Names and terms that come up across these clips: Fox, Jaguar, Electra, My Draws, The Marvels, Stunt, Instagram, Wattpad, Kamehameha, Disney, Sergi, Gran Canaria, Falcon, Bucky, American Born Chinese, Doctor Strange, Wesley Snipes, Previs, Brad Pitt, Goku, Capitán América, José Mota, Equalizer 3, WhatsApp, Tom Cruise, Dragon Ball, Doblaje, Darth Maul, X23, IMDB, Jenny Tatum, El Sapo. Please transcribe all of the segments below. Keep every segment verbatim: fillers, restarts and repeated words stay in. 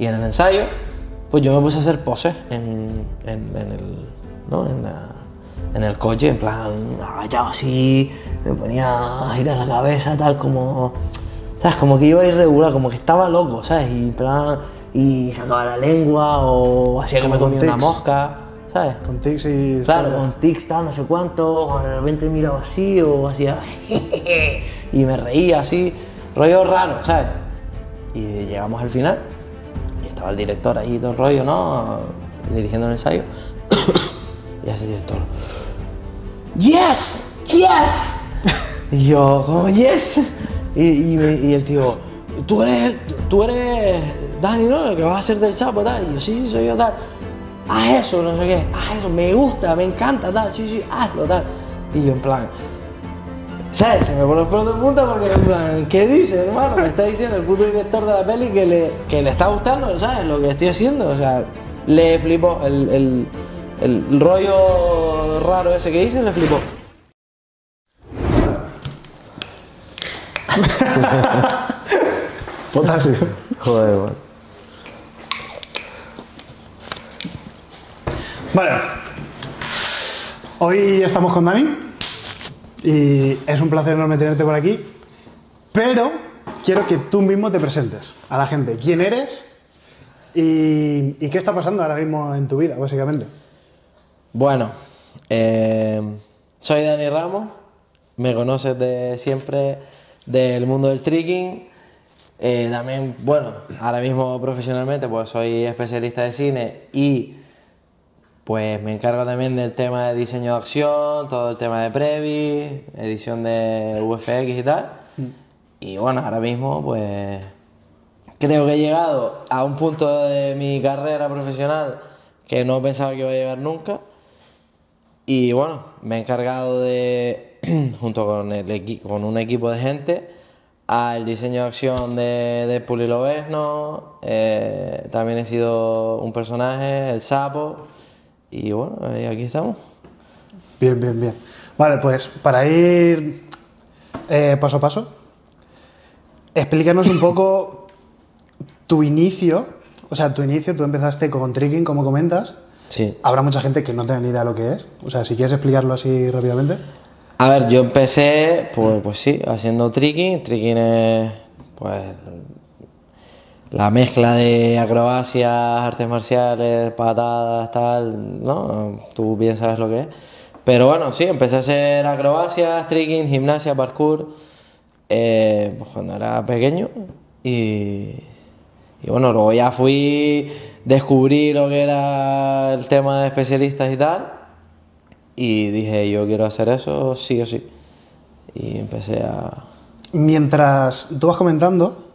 Y en el ensayo, pues yo me puse a hacer poses en, en, en el, ¿no? en, la, en el coche, en plan, agachado así, me ponía a girar la cabeza, tal, como, ¿sabes? Como que iba irregular, como que estaba loco, ¿sabes? Y en plan, y sacaba la lengua, o hacía que me comía una mosca, ¿sabes? Con tics y... Claro, con tics, tal, no sé cuánto, o de repente miraba así, o hacía... y me reía así, rollo raro, ¿sabes? Y llegamos al final, y estaba el director ahí, todo el rollo, ¿no? Dirigiendo el ensayo. Y hace el director... ¡Yes! ¡Yes! Y yo, como yes? Y, y, me, y el tío, tú eres, tú eres Dani, ¿no? El que vas a ser del Sapo, tal. Y yo, sí, sí, soy yo, tal. Haz eso, no sé qué, haz eso, me gusta, me encanta, tal, sí, sí, hazlo, tal. Y yo, en plan... ¿Sabes? Se me pone el pelo de punta porque, en plan, ¿qué dices, hermano? Me está diciendo el puto director de la peli que le, que le está gustando, ¿sabes? Lo que estoy haciendo, o sea, le flipó el, el, el rollo raro ese que hice, le flipó. Potasio. Joder, bueno. Vale. Hoy estamos con Dani. Y es un placer enorme tenerte por aquí, pero quiero que tú mismo te presentes a la gente. ¿Quién eres y, y qué está pasando ahora mismo en tu vida, básicamente? Bueno, eh, soy Dani Ramos, me conoces de siempre del mundo del tricking. Eh, también, bueno, ahora mismo profesionalmente pues soy especialista de cine y... Pues me encargo también del tema de diseño de acción, todo el tema de Previs, edición de V F X y tal. Y bueno, ahora mismo pues creo que he llegado a un punto de mi carrera profesional que no pensaba que iba a llegar nunca. Y bueno, me he encargado de, junto con, el con un equipo de gente, al diseño de acción de, de Pulilovesno. Eh, también he sido un personaje, El Sapo. Y bueno, aquí estamos. Bien, bien, bien. Vale, pues para ir eh, paso a paso, explícanos un poco tu inicio. O sea, tu inicio, tú empezaste con tricking, como comentas. Sí. Habrá mucha gente que no tenga ni idea de lo que es. O sea, si quieres explicarlo así rápidamente. A ver, yo empecé, pues, pues sí, haciendo tricking. Tricking es, pues... la mezcla de acrobacias, artes marciales, patadas, tal, ¿no? Tú bien sabes lo que es. Pero bueno, sí, empecé a hacer acrobacias, tricking, gimnasia, parkour, eh, pues cuando era pequeño. Y, y bueno, luego ya fui, descubrí lo que era el tema de especialistas y tal. Y dije, yo quiero hacer eso sí o sí. Y empecé a... Mientras tú vas comentando...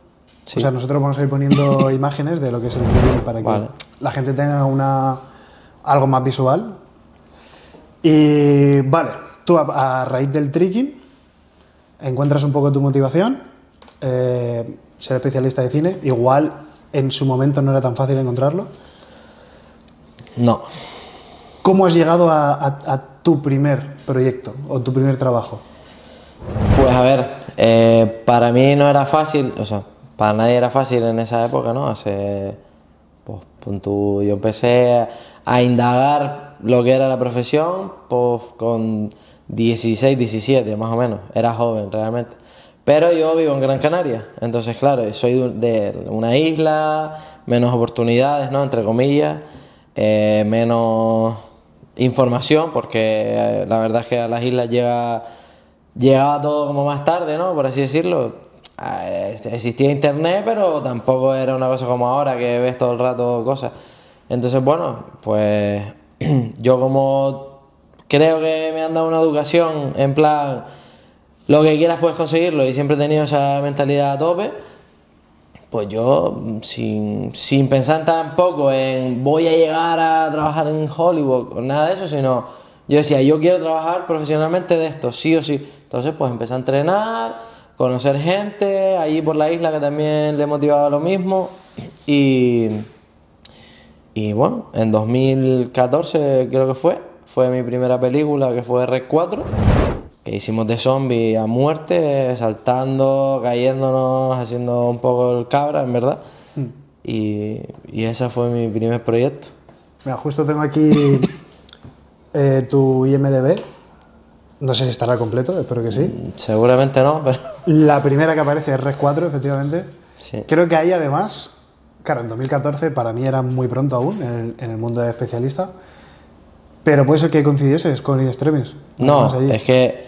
Sí. O sea, nosotros vamos a ir poniendo imágenes de lo que es el film para que vale. la gente tenga una, algo más visual. Y vale, tú a, a raíz del tricking encuentras un poco tu motivación, eh, ser especialista de cine. Igual en su momento no era tan fácil encontrarlo. No. ¿Cómo has llegado a, a, a tu primer proyecto o tu primer trabajo? Pues a ver, eh, para mí no era fácil, o sea... Para nadie era fácil en esa época, ¿no? Hace, pues, pues, tú, yo empecé a indagar lo que era la profesión pues, con dieciséis, diecisiete más o menos. Era joven realmente. Pero yo vivo en Gran Canaria, entonces claro, soy de una isla, menos oportunidades, ¿no? Entre comillas, eh, menos información porque eh, la verdad es que a las islas llega, llegaba todo como más tarde, ¿no? Por así decirlo. Existía internet, pero tampoco era una cosa como ahora que ves todo el rato cosas. Entonces, bueno, pues yo como creo que me han dado una educación en plan lo que quieras puedes conseguirlo y siempre he tenido esa mentalidad a tope, pues yo sin, sin pensar tampoco en voy a llegar a trabajar en Hollywood, nada de eso, sino yo decía, yo quiero trabajar profesionalmente de esto, sí o sí. Entonces, pues empecé a entrenar, conocer gente allí por la isla que también le motivaba lo mismo y, y bueno, en dos mil catorce creo que fue, fue mi primera película que fue Rec cuatro, que hicimos de zombie a muerte, saltando, cayéndonos, haciendo un poco el cabra en verdad y, y ese fue mi primer proyecto. Mira, justo tengo aquí eh, tu I M D B. No sé si estará completo, espero que sí. Seguramente no, pero... La primera que aparece es Rec cuatro, efectivamente. Sí. Creo que ahí, además, claro, en dos mil catorce para mí era muy pronto aún, en el, en el mundo de especialista, pero puede ser que coincidieses con In Extremis. No, es que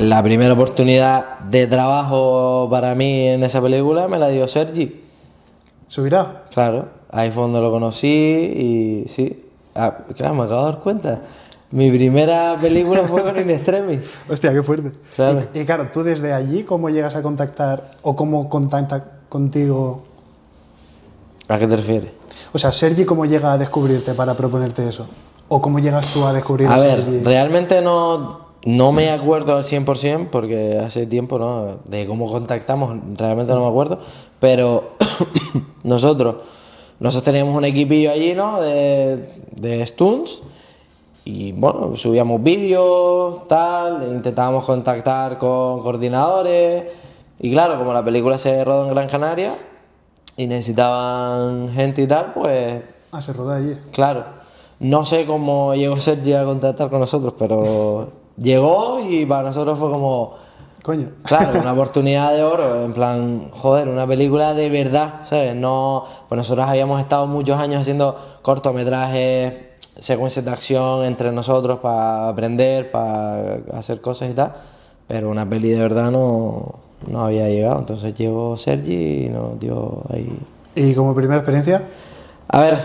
la primera oportunidad de trabajo para mí en esa película me la dio Sergi. ¿Subirá? Claro, ahí fue donde lo conocí y sí. Ah, claro, me acabo de dar cuenta. Mi primera película fue con In Extremis. Hostia, qué fuerte. Claro. Y, y claro, tú desde allí, ¿cómo llegas a contactar o cómo contacta contigo? ¿A qué te refieres? O sea, Sergi, ¿cómo llega a descubrirte para proponerte eso? ¿O cómo llegas tú a descubrir a Sergi? A ver, realmente no, no me acuerdo al cien por cien, porque hace tiempo, ¿no? De cómo contactamos, realmente no me acuerdo. Pero nosotros, nosotros teníamos un equipillo allí, ¿no? De, de stunts. Y bueno, subíamos vídeos, tal, intentábamos contactar con coordinadores y claro, como la película se rodó en Gran Canaria y necesitaban gente y tal, pues... Ah, se rodó allí. Claro. No sé cómo llegó Sergi a contactar con nosotros, pero llegó y para nosotros fue como... Coño. Claro, una oportunidad de oro, en plan, joder, una película de verdad, ¿sabes? No, pues nosotros habíamos estado muchos años haciendo cortometrajes, secuencias de acción entre nosotros para aprender, para hacer cosas y tal, pero una peli de verdad no, no había llegado, entonces llegó Sergi y nos dio ahí. ¿Y como primera experiencia? A ver,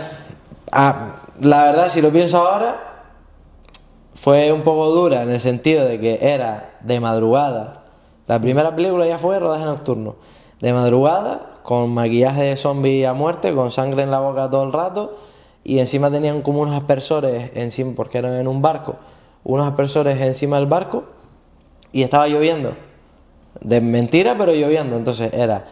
a, la verdad, si lo pienso ahora, fue un poco dura en el sentido de que era de madrugada. La primera película ya fue rodaje nocturno, de madrugada, con maquillaje de zombie a muerte, con sangre en la boca todo el rato. Y encima tenían como unos aspersores encima, porque eran en un barco, unos aspersores encima del barco y estaba lloviendo. De mentira, pero lloviendo. Entonces era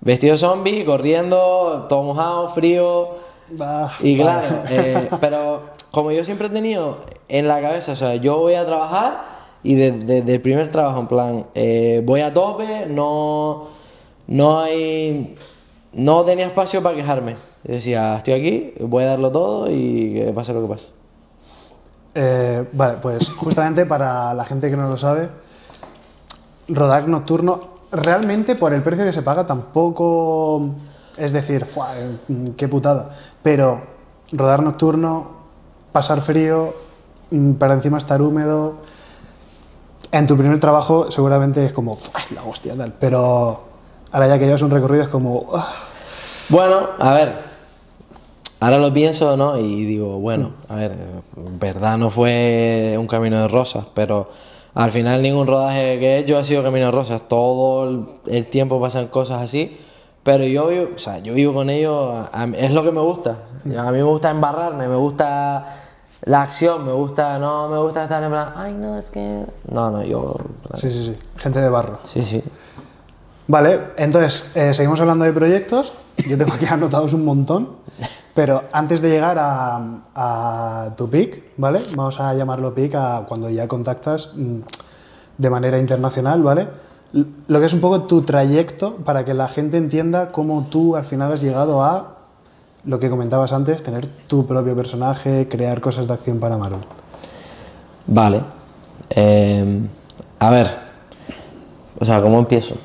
vestido zombie, corriendo, todo mojado, frío. Bah, y claro, eh, pero como yo siempre he tenido en la cabeza, o sea, yo voy a trabajar y desde, desde el primer trabajo, en plan, eh, voy a tope, no, no hay... No tenía espacio para quejarme. Decía, estoy aquí, voy a darlo todo y que pase lo que pase. Eh, vale, pues justamente para la gente que no lo sabe, rodar nocturno, realmente por el precio que se paga tampoco es decir, ¡fua, qué putada! Pero rodar nocturno, pasar frío, para encima estar húmedo, en tu primer trabajo seguramente es como, ¡fua, la hostia, tal! Pero... Ahora ya que llevas un recorrido es como... Oh. Bueno, a ver, ahora lo pienso, ¿no? Y digo, bueno, a ver, en verdad no fue un camino de rosas, pero al final ningún rodaje que he hecho ha sido camino de rosas. Todo el tiempo pasan cosas así, pero yo vivo, o sea, yo vivo con ello, es lo que me gusta. A mí me gusta embarrarme, me gusta la acción, me gusta, no me gusta estar en plan, ay, no, es que... No, no, yo... Sí, sí, sí, gente de barro. Sí, sí. Vale, entonces, eh, seguimos hablando de proyectos, yo tengo aquí anotados un montón, pero antes de llegar a, a tu pick, ¿vale? Vamos a llamarlo pick a cuando ya contactas de manera internacional, ¿vale? Lo que es un poco tu trayecto para que la gente entienda cómo tú al final has llegado a lo que comentabas antes, tener tu propio personaje, crear cosas de acción para Marvel. Vale, eh, a ver, o sea, ¿cómo empiezo?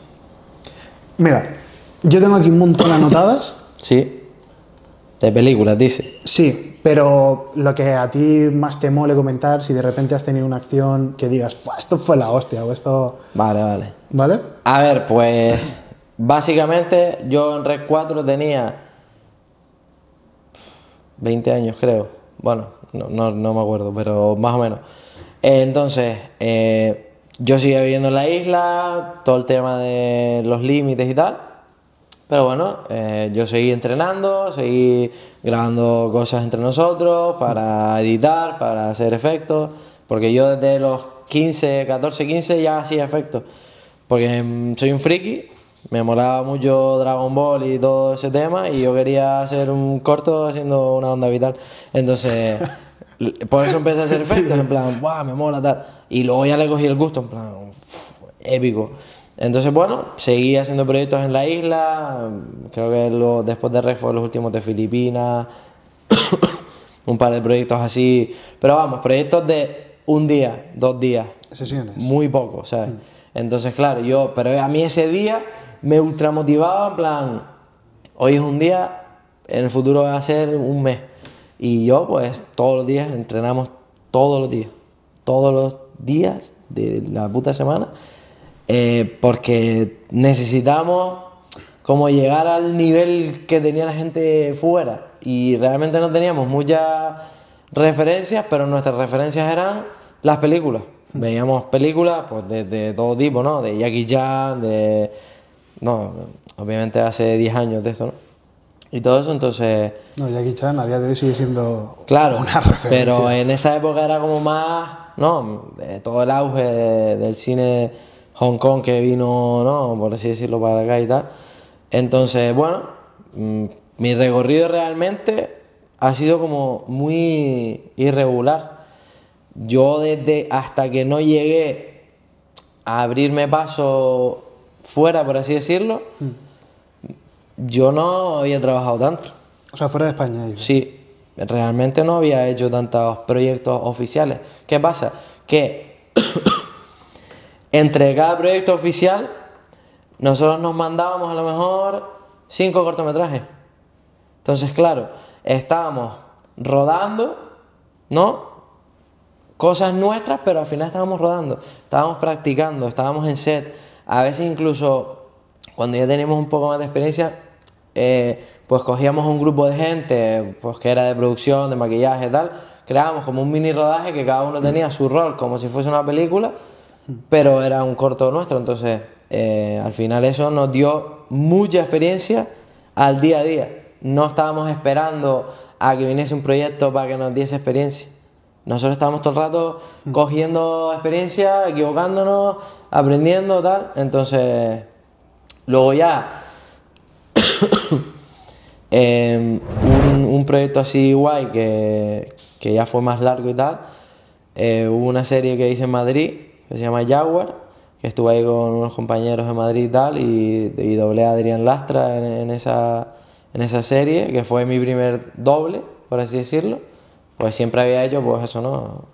Mira, yo tengo aquí un montón anotadas. Sí. De películas, dice. Sí, pero lo que a ti más te mole comentar, si de repente has tenido una acción que digas, esto fue la hostia o esto... Vale, vale. ¿Vale? A ver, pues... Básicamente, yo en Rec cuatro tenía... veinte años, creo. Bueno, no, no, no me acuerdo, pero más o menos. Eh, entonces... Eh, Yo seguía viviendo en la isla, todo el tema de los límites y tal, pero bueno, eh, yo seguí entrenando, seguí grabando cosas entre nosotros para editar, para hacer efectos, porque yo desde los quince, catorce, quince ya hacía efectos, porque soy un friki, me molaba mucho Dragon Ball y todo ese tema y yo quería hacer un corto haciendo una onda vital, entonces... Por eso empecé a hacer efectos, en plan, ¡buah, me mola, tal! Y luego ya le cogí el gusto, en plan, épico. Entonces, bueno, seguí haciendo proyectos en la isla, creo que lo, después de Rec cuatro los últimos de Filipinas, un par de proyectos así, pero vamos, proyectos de un día, dos días, sesiones, muy poco, ¿sabes? Mm. Entonces, claro, yo, pero a mí ese día me ultramotivaba, en plan, hoy es un día, en el futuro va a ser un mes, y yo pues todos los días entrenamos, todos los días, todos los días de la puta semana, Eh, porque necesitamos como llegar al nivel que tenía la gente fuera y realmente no teníamos muchas referencias, pero nuestras referencias eran las películas. Veíamos películas pues de, de todo tipo, ¿no? De Jackie Chan, de... no, obviamente hace diez años de esto, ¿no? Y todo eso, entonces... No, Jackie Chan a día de hoy sigue siendo, claro, una referencia. Pero en esa época era como más, ¿no? De todo el auge de, del cine... Hong Kong, que vino, ¿no?, por así decirlo, para acá y tal. Entonces, bueno, mi recorrido realmente ha sido como muy irregular. Yo desde hasta que no llegué a abrirme paso fuera, por así decirlo, mm. yo no había trabajado tanto. O sea, fuera de España. ¿eh? Sí, realmente no había hecho tantos proyectos oficiales. ¿Qué pasa? Que... entre cada proyecto oficial, nosotros nos mandábamos a lo mejor cinco cortometrajes. Entonces, claro, estábamos rodando, ¿no?, cosas nuestras, pero al final estábamos rodando, estábamos practicando, estábamos en set. A veces incluso, cuando ya teníamos un poco más de experiencia, eh, pues cogíamos un grupo de gente, pues que era de producción, de maquillaje y tal, creábamos como un mini rodaje que cada uno tenía su rol, como si fuese una película, pero era un corto nuestro. Entonces eh, al final eso nos dio mucha experiencia al día a día. No estábamos esperando a que viniese un proyecto para que nos diese experiencia. Nosotros estábamos todo el rato cogiendo experiencia, equivocándonos, aprendiendo, tal. Entonces luego ya eh, un, un proyecto así guay que, que ya fue más largo y tal, eh, hubo una serie que hice en Madrid que se llama Jaguar, que estuve ahí con unos compañeros de Madrid y tal, y, y doblé a Adrián Lastra en, en, esa, en esa serie, que fue mi primer doble, por así decirlo. Pues siempre había hecho, pues eso, ¿no?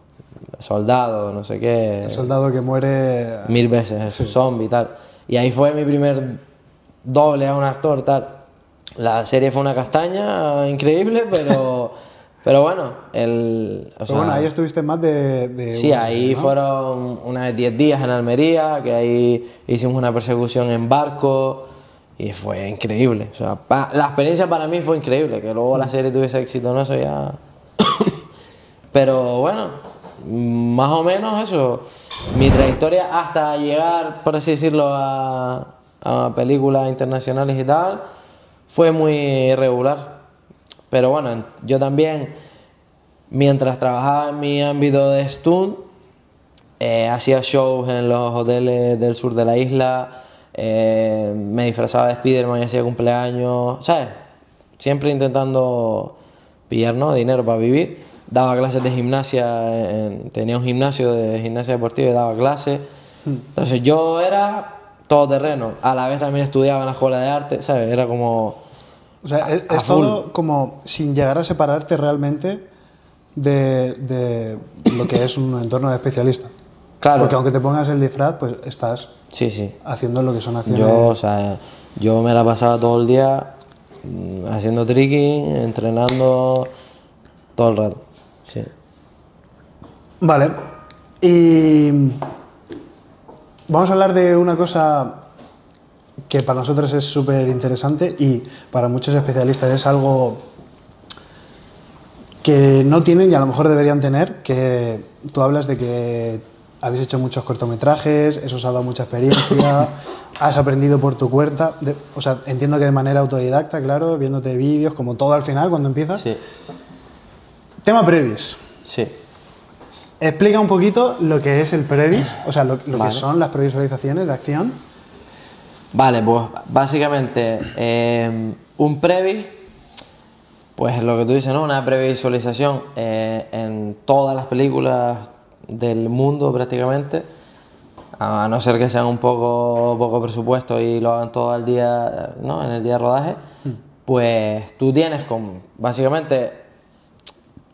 Soldado, no sé qué. El soldado que muere... mil veces, sí. Zombie y tal. Y ahí fue mi primer doble a un actor, tal. La serie fue una castaña increíble, pero... pero bueno, el... O pero sea, bueno, ahí estuviste más de... de sí, ahí semana, ¿no? Fueron unas diez días en Almería, que ahí hicimos una persecución en barco y fue increíble. O sea, pa, la experiencia para mí fue increíble, que luego la serie tuviese éxito, no, eso ya... pero bueno, más o menos eso. Mi trayectoria hasta llegar, por así decirlo, a, a películas internacionales y tal, fue muy irregular. Pero bueno, yo también, mientras trabajaba en mi ámbito de stunt, eh, hacía shows en los hoteles del sur de la isla, eh, me disfrazaba de Spiderman y hacía cumpleaños, ¿sabes? Siempre intentando pillar, ¿no?, dinero para vivir. Daba clases de gimnasia, en, tenía un gimnasio de gimnasia deportiva y daba clases. Entonces yo era todoterreno, a la vez también estudiaba en la escuela de arte, ¿sabes? Era como... O sea, es, es todo como sin llegar a separarte realmente de, de lo que es un entorno de especialista. Claro. Porque aunque te pongas el disfraz, pues estás sí, sí. haciendo lo que son acciones. Yo, o sea, yo me la pasaba todo el día haciendo tricking, entrenando, todo el rato. Sí. Vale. Y vamos a hablar de una cosa que para nosotros es súper interesante y para muchos especialistas es algo que no tienen y a lo mejor deberían tener, que tú hablas de que habéis hecho muchos cortometrajes, eso os ha dado mucha experiencia, has aprendido por tu cuenta, de, o sea, entiendo que de manera autodidacta, claro, viéndote vídeos, como todo al final cuando empiezas. Sí. Tema Previs. Sí. Explica un poquito lo que es el Previs, o sea, lo, lo vale. que son las previsualizaciones de acción. Vale, pues básicamente eh, un previs, pues lo que tú dices, ¿no? Una previsualización eh, en todas las películas del mundo prácticamente a no ser que sean un poco poco presupuesto y lo hagan todo el día, ¿no?, en el día de rodaje, pues tú tienes con, básicamente,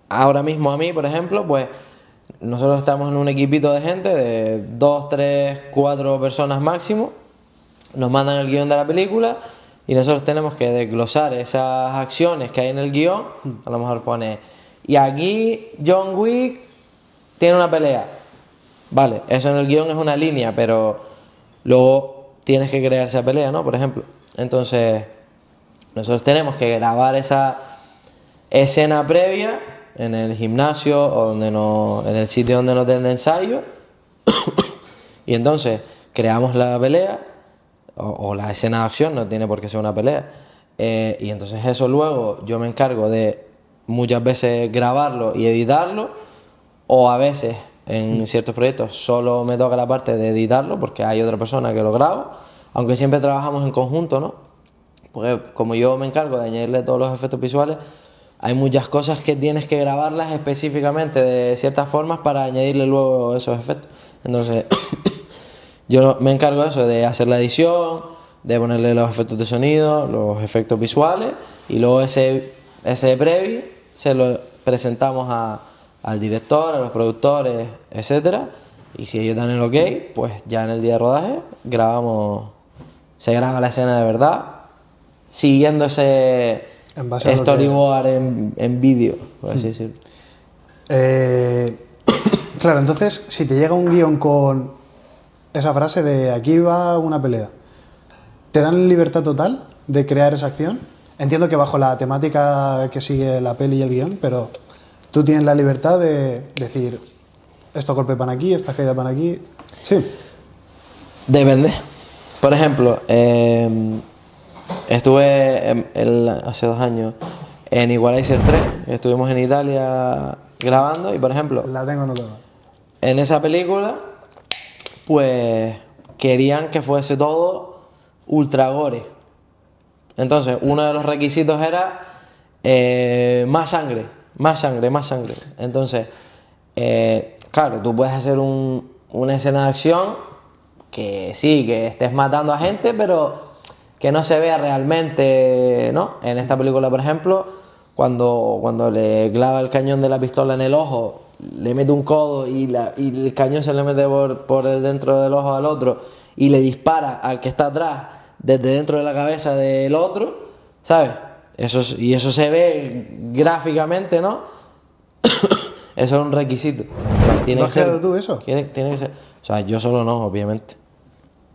ahora mismo a mí, por ejemplo, pues nosotros estamos en un equipito de gente, de dos, tres, cuatro personas máximo, nos mandan el guión de la película y nosotros tenemos que desglosar esas acciones que hay en el guión, a lo mejor pone, y aquí John Wick tiene una pelea, vale, eso en el guión es una línea, pero luego tienes que crear esa pelea, ¿no?, por ejemplo. Entonces nosotros tenemos que grabar esa escena previa en el gimnasio o donde no, en el sitio donde no den ensayo y entonces creamos la pelea o, o la escena de acción, no tiene por qué ser una pelea, eh, y entonces eso luego yo me encargo de muchas veces grabarlo y editarlo, o a veces en ciertos proyectos solo me toca la parte de editarlo porque hay otra persona que lo graba, aunque siempre trabajamos en conjunto, ¿no? Porque como yo me encargo de añadirle todos los efectos visuales, hay muchas cosas que tienes que grabarlas específicamente de ciertas formas para añadirle luego esos efectos. Entonces, yo me encargo de eso, de hacer la edición, de ponerle los efectos de sonido, los efectos visuales, y luego ese, ese previo se lo presentamos a, al director, a los productores, etcétera. Y si ellos dan el ok, pues ya en el día de rodaje grabamos, se graba la escena de verdad, siguiendo ese storyboard que... en, en vídeo, por así decirlo. Eh, claro, entonces, si te llega un guión con esa frase de aquí va una pelea, ¿te dan libertad total de crear esa acción? Entiendo que bajo la temática que sigue la peli y el guión, pero tú tienes la libertad de decir, estos golpes van aquí, estas caídas van aquí. Sí. Depende. Por ejemplo, eh... estuve en, en, hace dos años en Equalizer tres, estuvimos en Italia grabando y, por ejemplo, la tengo anotada. En esa película, pues querían que fuese todo ultra gore. Entonces, uno de los requisitos era eh, más sangre, más sangre, más sangre. Entonces, eh, claro, tú puedes hacer un, una escena de acción que sí, que estés matando a gente, pero que no se vea realmente, ¿no? En esta película, por ejemplo, cuando, cuando le clava el cañón de la pistola en el ojo, le mete un codo y, la, y el cañón se le mete por, por el dentro del ojo al otro y le dispara al que está atrás desde dentro de la cabeza del otro, ¿sabes? Eso, y eso se ve gráficamente, ¿no? Eso es un requisito. ¿No has creado tú eso? Tiene, tiene que ser. O sea, yo solo no, obviamente,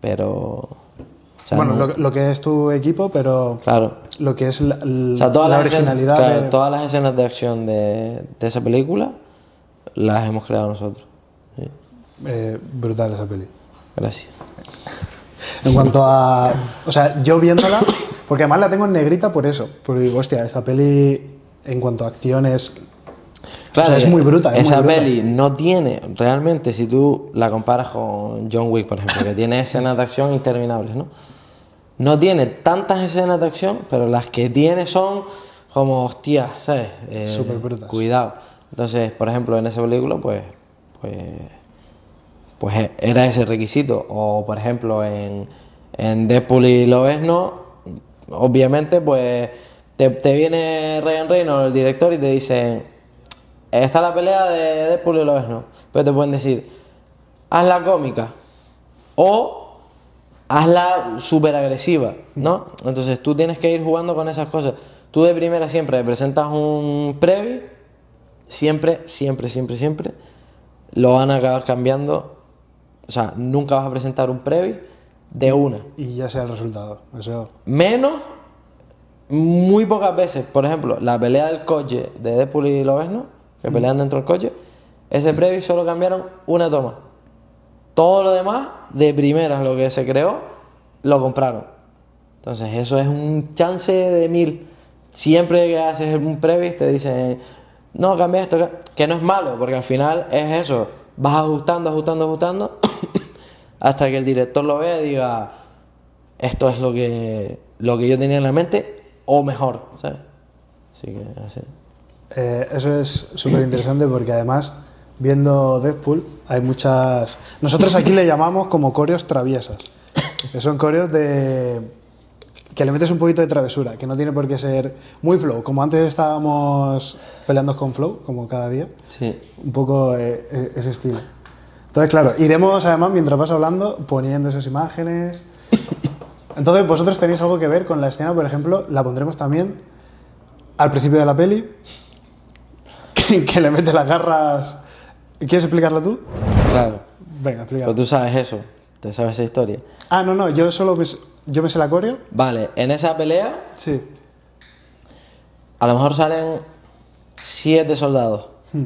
pero... O sea, bueno, no, lo, lo que es tu equipo, pero claro, lo que es la, la, o sea, todas la las originalidad escenas, claro, de... Todas las escenas de acción de, de esa película las hemos creado nosotros. Sí. Eh, brutal esa peli. Gracias. En cuanto a... O sea, yo viéndola, porque además la tengo en negrita por eso, porque digo, hostia, esta peli en cuanto a acciones... Claro, o sea, es muy bruta. Es esa muy bruta. Peli no tiene, realmente, si tú la comparas con John Wick, por ejemplo, que tiene escenas de acción interminables, ¿no? No tiene tantas escenas de acción, pero las que tiene son como, hostia, ¿sabes? Eh, Súper brutas. Cuidado. Entonces, por ejemplo, en esa película, pues, pues, pues era ese requisito. O, por ejemplo, en, en Deadpool y Lobezno, obviamente, pues, te, te viene Ryan Reynolds, el director, y te dicen, está la pelea de Deadpool y Lobezno. Pero te pueden decir, hazla cómica. O... hazla súper agresiva, ¿no? Entonces tú tienes que ir jugando con esas cosas. Tú de primera siempre presentas un previ, siempre, siempre, siempre, siempre lo van a acabar cambiando. O sea, nunca vas a presentar un previ de una. Y ya sea el resultado. O sea... Menos, muy pocas veces. Por ejemplo, la pelea del coche de Deadpool y Lobezno, que pelean dentro del coche, ese previ solo cambiaron una toma. Todo lo demás, de primeras, lo que se creó, lo compraron. Entonces, eso es un chance de mil. Siempre que haces un previs te dicen, no, cambia esto, que no es malo, porque al final es eso. Vas ajustando, ajustando, ajustando, hasta que el director lo vea y diga, esto es lo que, lo que yo tenía en la mente, o mejor, ¿sabes? Así que, así. Eh, eso es súper interesante porque además... viendo Deadpool, hay muchas... Nosotros aquí le llamamos como coreos traviesas, que son coreos de... que le metes un poquito de travesura, que no tiene por qué ser muy flow, como antes estábamos peleando con flow, como cada día, sí. Un poco eh, ese estilo. Entonces, claro, iremos además, mientras vas hablando, poniendo esas imágenes... Entonces, vosotros tenéis algo que ver con la escena, por ejemplo, la pondremos también al principio de la peli, que, que le mete las garras... ¿Quieres explicarlo tú? Claro. Venga, explícalo. Pero tú sabes eso, te sabes esa historia. Ah, no, no, yo solo... Me... Yo me sé la coreo. Vale, en esa pelea. Sí. A lo mejor salen siete soldados. Hmm.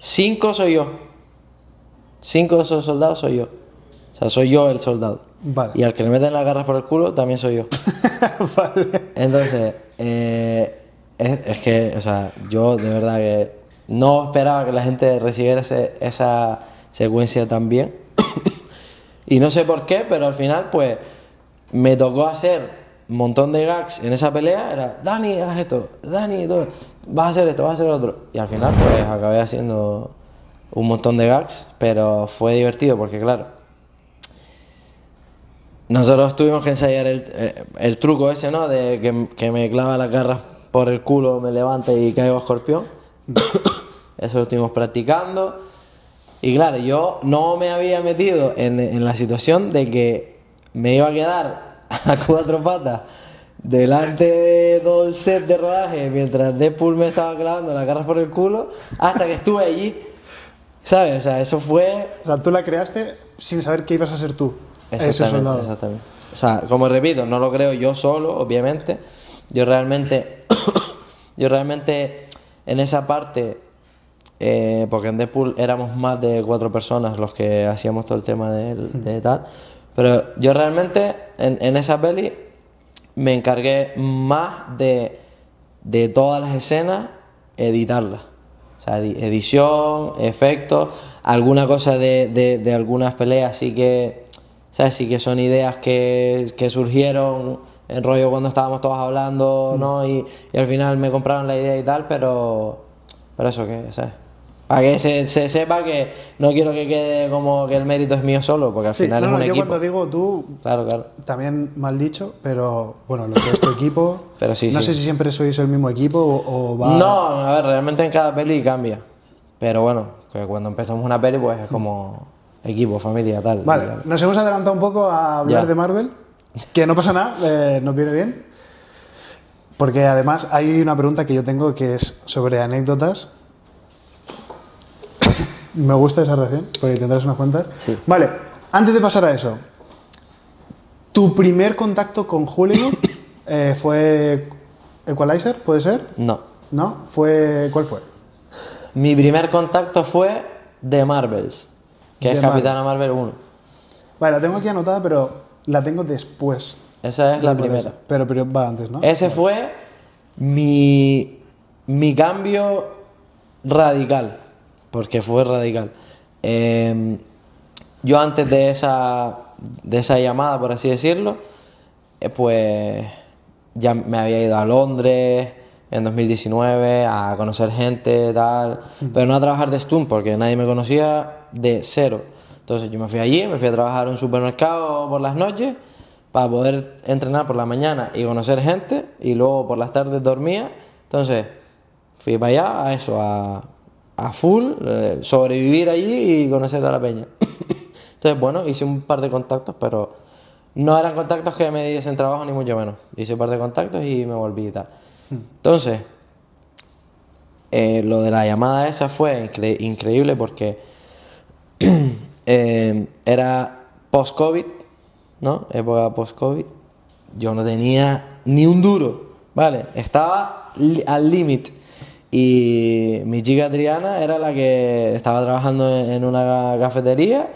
Cinco soy yo. Cinco de esos soldados soy yo. O sea, soy yo el soldado. Vale. Y al que le meten las garras por el culo también soy yo. Vale. Entonces, eh, es, es que, o sea, yo de verdad que no esperaba que la gente recibiera ese, esa secuencia tan bien. Y no sé por qué, pero al final, pues. Me tocó hacer un montón de gags en esa pelea, era Dani, haz esto, Dani, todo, vas a hacer esto, vas a hacer lo otro. Y al final pues acabé haciendo un montón de gags, pero fue divertido porque claro, nosotros tuvimos que ensayar el, el, el truco ese, ¿no? De que, que me clava las garras por el culo, me levanta y caigo escorpión. Eso lo estuvimos practicando. Y claro, yo no me había metido en, en la situación de que me iba a quedar a cuatro patas delante de todo el set de rodaje mientras Deadpool me estaba clavando las garras por el culo hasta que estuve allí, ¿sabes? O sea, eso fue... O sea, tú la creaste sin saber qué ibas a ser tú, ese soldado. Exactamente. O sea, como repito, no lo creo yo solo, obviamente. Yo realmente... yo realmente en esa parte... Eh, porque en Deadpool éramos más de cuatro personas los que hacíamos todo el tema de, de tal... Pero yo realmente en, en esa peli me encargué más de, de todas las escenas, editarlas. O sea, edición, efectos, alguna cosa de, de, de algunas peleas sí que, ¿sabes? Sí que son ideas que, que surgieron en rollo cuando estábamos todos hablando, ¿no? Y, y al final me compraron la idea y tal, pero, pero eso que, ¿sabes? Para que se, se sepa que no quiero que quede como que el mérito es mío solo, porque al sí, final no, es un yo equipo. Yo cuando digo tú, claro, claro. También mal dicho, pero bueno, lo que es tu equipo, pero sí, no sí. sé si siempre sois el mismo equipo o, o va... No, a ver, realmente en cada peli cambia, pero bueno, que cuando empezamos una peli pues es como equipo, familia, tal. Vale, tal. Nos hemos adelantado un poco a hablar ya. de Marvel, que no pasa nada, eh, nos viene bien, porque además hay una pregunta que yo tengo que es sobre anécdotas. Me gusta esa reacción, porque tendrás unas cuantas. Sí. Vale, antes de pasar a eso, ¿tu primer contacto con Julio eh, fue Equalizer, puede ser? No. ¿No? Fue, ¿cuál fue? Mi primer contacto fue The Marvels, que The es Marvel. Capitana Marvel uno. Vale, la tengo aquí anotada, pero la tengo después. Esa es la primera. Pero, pero va antes, ¿no? Ese vale. fue mi, mi cambio radical. Porque fue radical. Eh, yo antes de esa, de esa llamada, por así decirlo, eh, pues ya me había ido a Londres en dos mil diecinueve a conocer gente, tal, pero no a trabajar de Stunt porque nadie me conocía de cero. Entonces yo me fui allí, me fui a trabajar a un supermercado por las noches para poder entrenar por la mañana y conocer gente y luego por las tardes dormía. Entonces fui para allá a eso, a... a full, eh, sobrevivir allí y conocer a la peña. Entonces, bueno, hice un par de contactos, pero no eran contactos que me diesen trabajo ni mucho menos. Hice un par de contactos y me volví y tal. Entonces, eh, lo de la llamada esa fue incre increíble porque eh, era post-COVID, ¿no? Época post-COVID. Yo no tenía ni un duro, ¿vale? Estaba al límite. Y mi chica Adriana era la que estaba trabajando en una cafetería,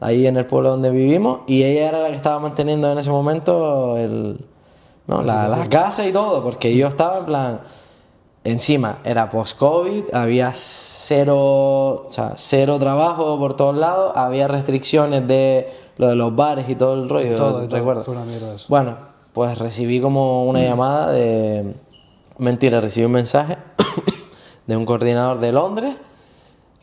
ahí en el pueblo donde vivimos, y ella era la que estaba manteniendo en ese momento el, ¿no? la, la casa y todo, porque yo estaba en plan, encima era post-COVID, había cero, o sea, cero trabajo por todos lados, había restricciones de lo de los bares y todo el rollo, todo, ¿recuerdas? Fue una mierda eso. Bueno, pues recibí como una llamada de... Mentira, recibí un mensaje de un coordinador de Londres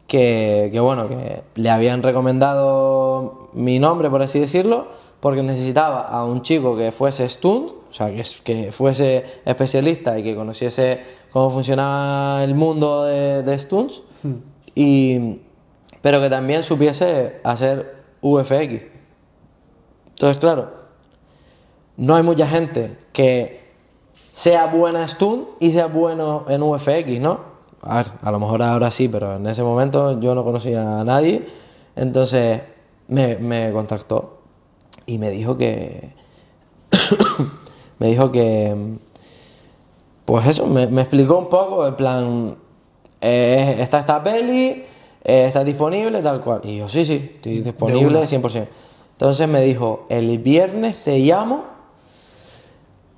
que, que bueno, que le habían recomendado mi nombre, por así decirlo, porque necesitaba a un chico que fuese stunt, o sea, que, que fuese especialista y que conociese cómo funcionaba el mundo de, de stunts, mm. y, pero que también supiese hacer V F X. Entonces, claro, no hay mucha gente que sea buena stunt y sea bueno en V F X, ¿no? A ver, a lo mejor ahora sí, pero en ese momento yo no conocía a nadie. Entonces me, me contactó y me dijo que... me dijo que... Pues eso, me, me explicó un poco, en plan... Eh, está esta peli, eh, está disponible, tal cual. Y yo, sí, sí, estoy disponible cien por cien. Entonces me dijo, el viernes te llamo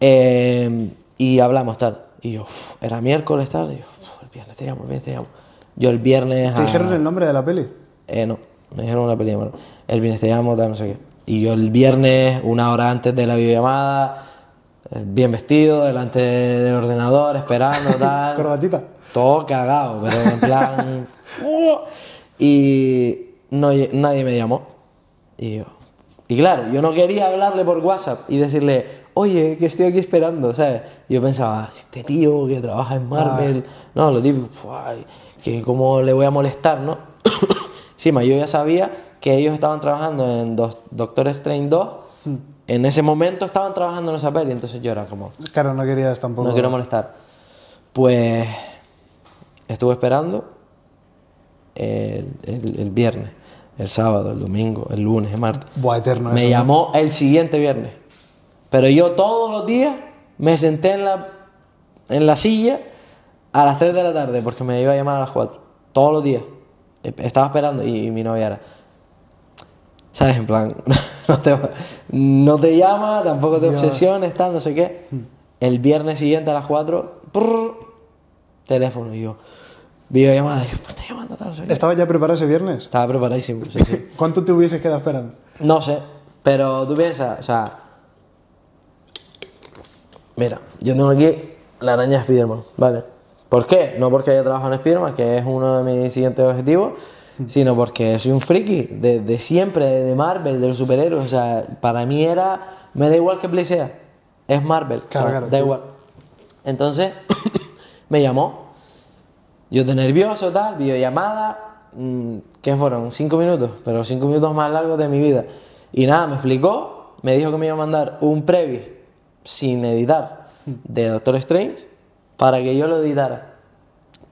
eh, y hablamos, tal. Y yo, era miércoles, tal, y yo, el viernes te llamo, el viernes te llamo. Yo el viernes... ¿Te dijeron a... el nombre de la peli? Eh, no, me dijeron una peli, bueno, el viernes te llamo, tal, no sé qué. Y yo el viernes, una hora antes de la videollamada, bien vestido, delante del ordenador, esperando, tal. Corbatita. Todo cagado, pero en plan... uh, y no, nadie me llamó. Y yo... Y claro, yo no quería hablarle por WhatsApp y decirle, oye, que estoy aquí esperando, ¿sabes? Yo pensaba, este tío que trabaja en Marvel... Ay. No, lo digo, que cómo le voy a molestar, ¿no? Encima, yo ya sabía... que ellos estaban trabajando en Doctor Strange dos, hmm. en ese momento estaban trabajando en esa peli, entonces yo era como... Claro, no querías tampoco... No quiero molestar. Pues estuve esperando el, el, el viernes, el sábado, el domingo, el lunes, el martes. Buah, eterno. Me llamó el siguiente viernes, pero yo todos los días me senté en la, en la silla a las tres de la tarde, porque me iba a llamar a las cuatro, todos los días. Estaba esperando y, y mi novia era... ¿Sabes? En plan, no te, no te llama, tampoco te obsesiones, tal, no sé qué. El viernes siguiente a las cuatro, prrr, teléfono, y yo, videollamada, y yo, me está llamando, tal, no sé qué. ¿Estabas ya preparado ese viernes? Estaba preparadísimo, sí, sí. ¿Cuánto te hubieses quedado esperando? No sé, pero tú piensas, o sea... Mira, yo tengo aquí la araña de Spiderman, ¿vale? ¿Por qué? No porque haya trabajado en Spiderman, que es uno de mis siguientes objetivos, sino porque soy un friki de, de siempre, de Marvel, de los superhéroes. O sea, para mí era... Me da igual que Play sea, es Marvel, claro, o sea, claro, da sí. igual. Entonces, me llamó. Yo de nervioso, tal, videollamada, mmm, ¿qué fueron? Cinco minutos, pero cinco minutos más largos de mi vida. Y nada, me explicó, me dijo que me iba a mandar un Previs sin editar de Doctor Strange para que yo lo editara,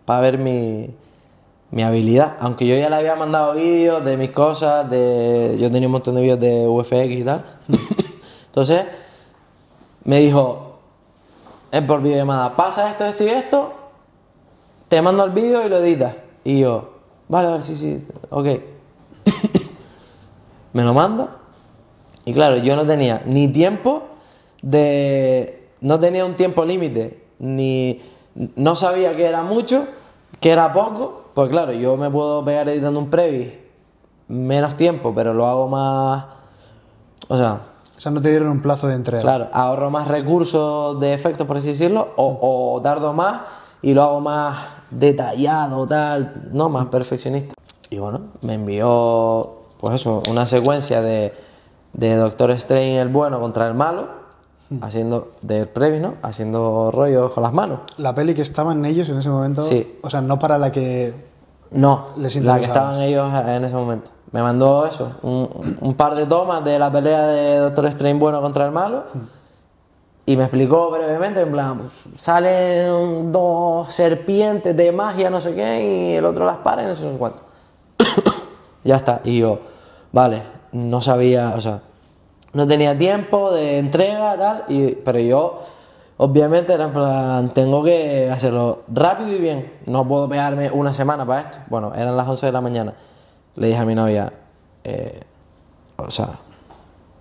para ver mi... mi habilidad, aunque yo ya le había mandado vídeos de mis cosas, de... yo tenía un montón de vídeos de V F X y tal. Entonces, me dijo, es por videollamada, pasa esto, esto y esto, te mando el vídeo y lo editas. Y yo, vale, vale, sí, sí, ok. Me lo manda, y claro, yo no tenía ni tiempo de... no tenía un tiempo límite, ni... no sabía que era mucho, que era poco. Pues claro, yo me puedo pegar editando un Previs menos tiempo, pero lo hago más... O sea... O sea, no te dieron un plazo de entrega. Claro, ahorro más recursos de efectos, por así decirlo, o, o tardo más y lo hago más detallado, tal, no, más perfeccionista. Y bueno, me envió, pues eso, una secuencia de, de Doctor Strange el bueno contra el malo, haciendo de Previs, ¿no? Haciendo rollos con las manos. La peli que estaban ellos en ese momento, sí. O sea, no para la que no, les interesaba. La que estaban ellos en ese momento. Me mandó eso, un, un par de tomas de la pelea de Doctor Strange bueno contra el malo, y me explicó brevemente, en plan, pues, salen dos serpientes de magia, no sé qué, y el otro las para y no sé cuánto. Ya está. Y yo, vale, no sabía, o sea, no tenía tiempo de entrega, tal, y, pero yo, obviamente, era en plan, tengo que hacerlo rápido y bien. No puedo pegarme una semana para esto. Bueno, eran las once de la mañana. Le dije a mi novia, eh, o sea,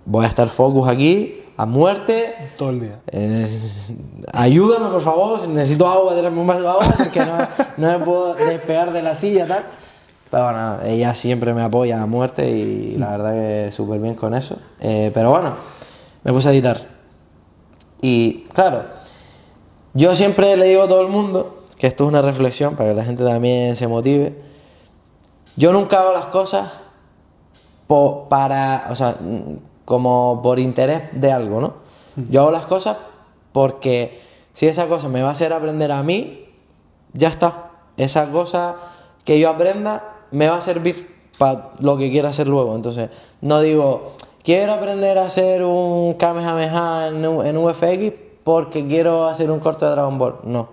voy a estar focus aquí, a muerte. Todo el día. Eh, ayúdame, por favor, necesito agua, tirarme un vaso de agua, porque no, no me puedo despegar de la silla, tal. Pero bueno, ella siempre me apoya a muerte y la verdad que súper bien con eso. Eh, pero bueno, me puse a editar. Y claro, yo siempre le digo a todo el mundo, que esto es una reflexión para que la gente también se motive, Yo nunca hago las cosas por, para, o sea, como por interés de algo, ¿no? Yo hago las cosas porque si esa cosa me va a hacer aprender a mí, ya está. Esa cosa que yo aprenda me va a servir para lo que quiera hacer luego. Entonces, no digo, quiero aprender a hacer un Kamehameha en, en U F X porque quiero hacer un corto de Dragon Ball. No.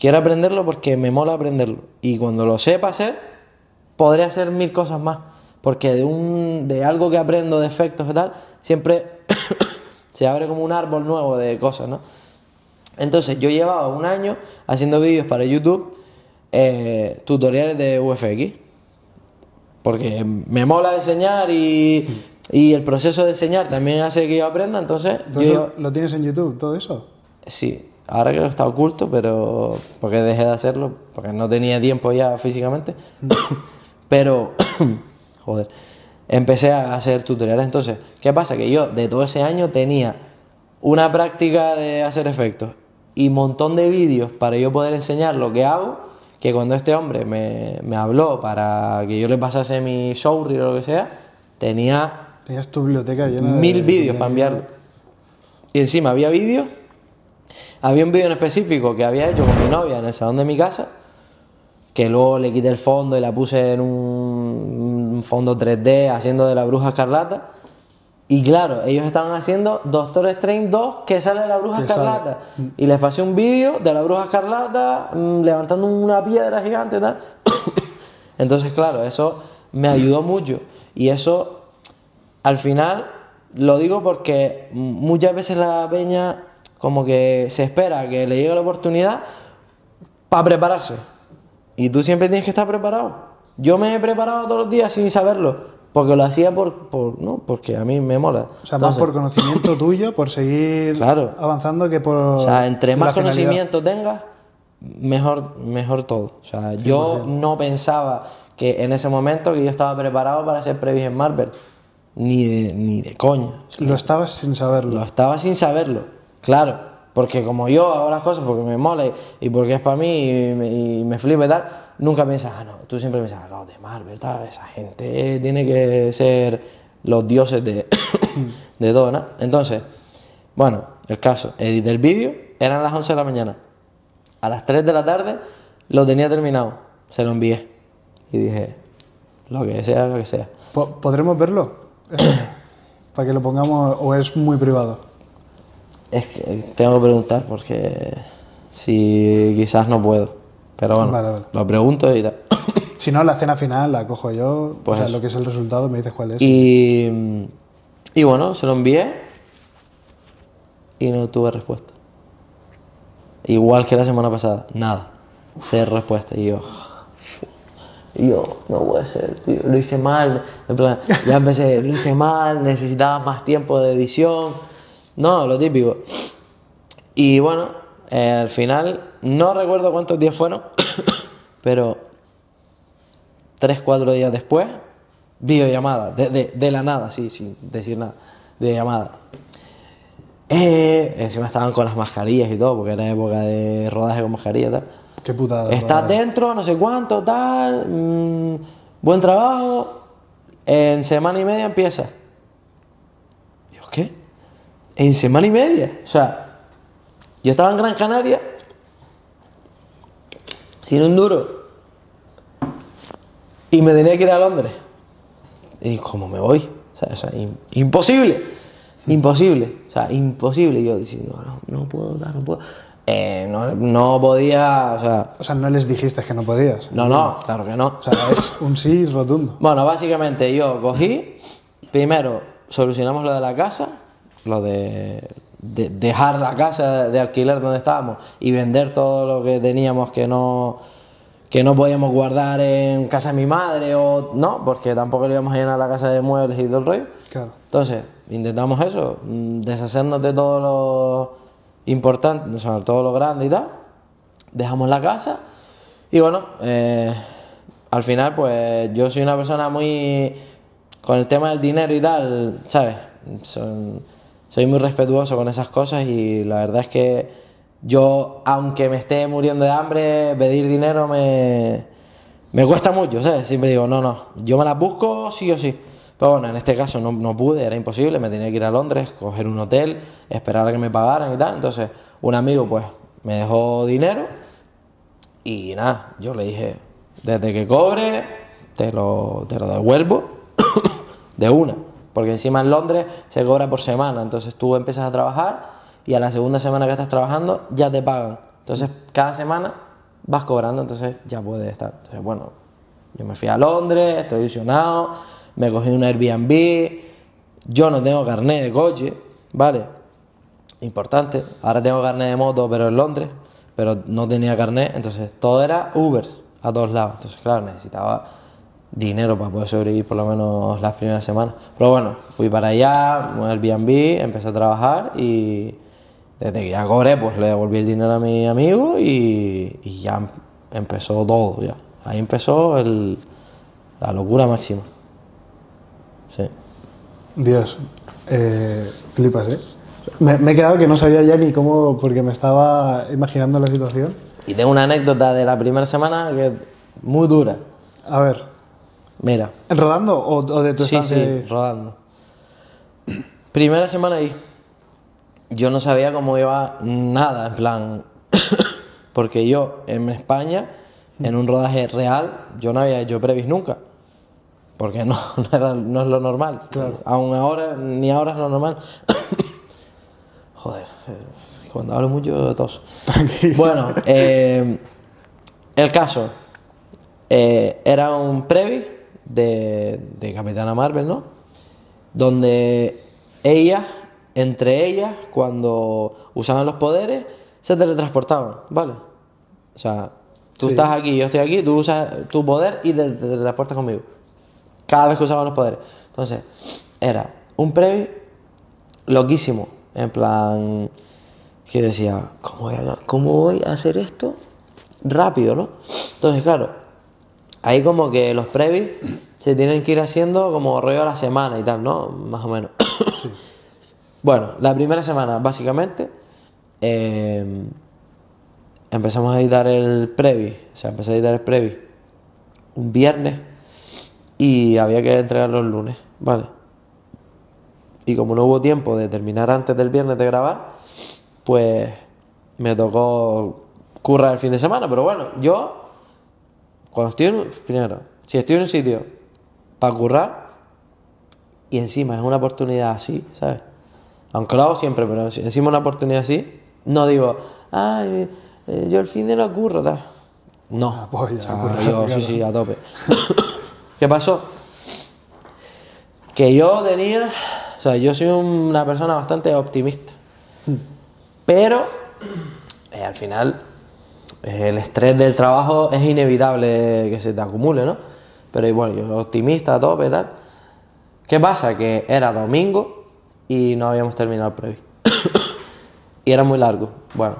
Quiero aprenderlo porque me mola aprenderlo. Y cuando lo sepa hacer, podré hacer mil cosas más. Porque de, un, de algo que aprendo, de efectos y tal, siempre se abre como un árbol nuevo de cosas, ¿no? Entonces, yo llevaba un año haciendo vídeos para YouTube, eh, tutoriales de U F X. Porque me mola enseñar y, y el proceso de enseñar también hace que yo aprenda, entonces... entonces yo, ¿lo tienes en YouTube, todo eso? Sí, ahora creo que está oculto, pero... porque dejé de hacerlo, porque no tenía tiempo ya físicamente. Pero... joder, empecé a hacer tutoriales. Entonces, ¿qué pasa? Que yo de todo ese año tenía una práctica de hacer efectos y un montón de vídeos para yo poder enseñar lo que hago, que cuando este hombre me, me habló para que yo le pasase mi showreel o lo que sea, tenía... tenías tu biblioteca llena de... mil vídeos para enviarlo. Y encima había vídeos, había un vídeo en específico que había hecho con mi novia en el salón de mi casa, que luego le quité el fondo y la puse en un, un fondo tres D haciendo de la Bruja Escarlata. Y claro, ellos estaban haciendo Doctor Strange dos que sale de la Bruja Escarlata. Sale. Y les pasé un vídeo de la Bruja Escarlata mmm, levantando una piedra gigante y tal. Entonces, claro, eso me ayudó mucho. Y eso, al final, lo digo porque muchas veces la peña como que se espera que le llegue la oportunidad para prepararse. Y tú siempre tienes que estar preparado. Yo me he preparado todos los días sin saberlo. Porque lo hacía por, por, ¿no? porque a mí me mola. O sea, entonces, más por conocimiento tuyo, por seguir claro. avanzando que por... O sea, entre más conocimiento tengas, mejor, mejor todo. O sea, sí, yo sí. no pensaba que en ese momento que yo estaba preparado para hacer Previs en Marvel. Ni de, ni de coña. O sea, lo estabas sin saberlo. Lo estaba sin saberlo, claro. Porque como yo hago las cosas porque me mola y, y porque es para mí y me, y me flipa y tal, nunca piensas, ah, no, tú siempre piensas, no, de Marvel, tal, esa gente tiene que ser los dioses de, de todo, ¿no? Entonces, bueno, el caso, edité el vídeo, eran las once de la mañana. A las tres de la tarde lo tenía terminado, se lo envié y dije, lo que sea, lo que sea. ¿Podremos verlo? Para que lo pongamos, o es muy privado. Es que tengo que preguntar porque si quizás no puedo, pero bueno, vale, vale. lo pregunto y tal. Si no, la cena final la cojo yo, pues o sea, lo que es el resultado, me dices cuál es. Y, y bueno, se lo envié y no tuve respuesta. Igual que la semana pasada, nada, cero respuesta. Y yo, y yo, no puede ser, tío, lo hice mal, en plan, ya empecé, lo hice mal, necesitaba más tiempo de edición. No, lo típico. Y bueno, eh, al final, no recuerdo cuántos días fueron, pero tres, cuatro días después, videollamada, de, de, de la nada, sí, sin decir nada, videollamada. Eh, encima estaban con las mascarillas y todo, porque era época de rodaje con mascarilla y tal. Qué putada. Estás dentro, no sé cuánto, tal, mmm, buen trabajo, en semana y media empieza. Dios, ¿qué? En semana y media, o sea, yo estaba en Gran Canaria sin un duro y me tenía que ir a Londres. Y ¿cómo me voy? O sea, o sea imposible, imposible, o sea, imposible. Y yo diciendo, no, no puedo, no puedo. Eh, no, no podía, o sea... O sea, no les dijiste que no podías. No, no, no, claro que no. O sea, es un sí rotundo. Bueno, básicamente yo cogí, primero solucionamos lo de la casa. Lo de, de dejar la casa de alquiler donde estábamos y vender todo lo que teníamos que no, que no podíamos guardar en casa de mi madre o no, porque tampoco le íbamos a llenar la casa de muebles y todo el rollo. Claro. Entonces, intentamos eso, deshacernos de todo lo importante, o sea, todo lo grande y tal. Dejamos la casa y bueno, eh, al final pues yo soy una persona muy... con el tema del dinero y tal, ¿sabes? Son, Soy muy respetuoso con esas cosas y la verdad es que yo, aunque me esté muriendo de hambre, pedir dinero me, Me cuesta mucho, ¿sabes? Siempre digo, no, no, yo me las busco sí o sí. Pero bueno, en este caso no, no pude, era imposible, me tenía que ir a Londres, coger un hotel, esperar a que me pagaran y tal. Entonces, un amigo pues me dejó dinero y nada, yo le dije, desde que cobre te lo, te lo devuelvo de una. Porque encima en Londres se cobra por semana, entonces tú empiezas a trabajar y a la segunda semana que estás trabajando ya te pagan. Entonces, cada semana vas cobrando, entonces ya puedes estar. Entonces, bueno, yo me fui a Londres, estoy ilusionado, me cogí un Airbnb, yo no tengo carnet de coche, ¿vale? Importante, ahora tengo carnet de moto, pero en Londres, pero no tenía carnet, entonces todo era Uber a todos lados. Entonces, claro, necesitaba dinero para poder sobrevivir por lo menos las primeras semanas. Pero bueno, fui para allá, un Airbnb, empecé a trabajar y desde que ya cobré, pues le devolví el dinero a mi amigo y, y ya empezó todo, ya. Ahí empezó el, la locura máxima. Sí. Dios, eh, flipas, ¿eh? Me, me he quedado que no sabía ya ni cómo, porque me estaba imaginando la situación. Y tengo una anécdota de la primera semana que es muy dura. A ver. Mira. ¿Rodando o, o de tu estancia? Sí, sí, rodando. Primera semana ahí. Yo no sabía cómo iba nada, en plan, porque yo en España, en un rodaje real, yo no había hecho Previs nunca, porque no, no, era, no es lo normal, claro. Aún ahora, ni ahora es lo normal. Joder, cuando hablo mucho tos. Tranquilo. Bueno, eh, el caso, eh, era un Previs de, de Capitana Marvel, ¿no? Donde ella... Entre ellas, cuando usaban los poderes, se teletransportaban, ¿vale? O sea, tú sí. Estás aquí, yo estoy aquí, tú usas tu poder y te, te teletransportas conmigo. Cada vez que usaban los poderes. Entonces, era un Previs loquísimo. En plan, que decía, ¿cómo voy a, cómo voy a hacer esto? Rápido, ¿no? Entonces, claro, ahí como que los Previs se tienen que ir haciendo como rollo a la semana y tal, ¿no? Más o menos. Sí. Bueno, la primera semana, básicamente, eh, empezamos a editar el Previs, o sea, empecé a editar el Previs un viernes y había que entregarlo el lunes, ¿vale? Y como no hubo tiempo de terminar antes del viernes de grabar, pues me tocó currar el fin de semana, pero bueno, yo, cuando estoy en un, primero, si estoy en un sitio para currar y encima es una oportunidad así, ¿sabes? Aunque lo hago siempre, pero encima una oportunidad así, no digo, ay, yo el fin de no ocurro, tal. No, ah, pues ya, o sea, yo, sí, sí, a tope. ¿Qué pasó? Que yo tenía, o sea, yo soy una persona bastante optimista, pero eh, al final el estrés del trabajo es inevitable que se te acumule, ¿no? Pero bueno, yo soy optimista, a tope, tal. ¿Qué pasa? Que era domingo y no habíamos terminado el Previs y era muy largo. Bueno,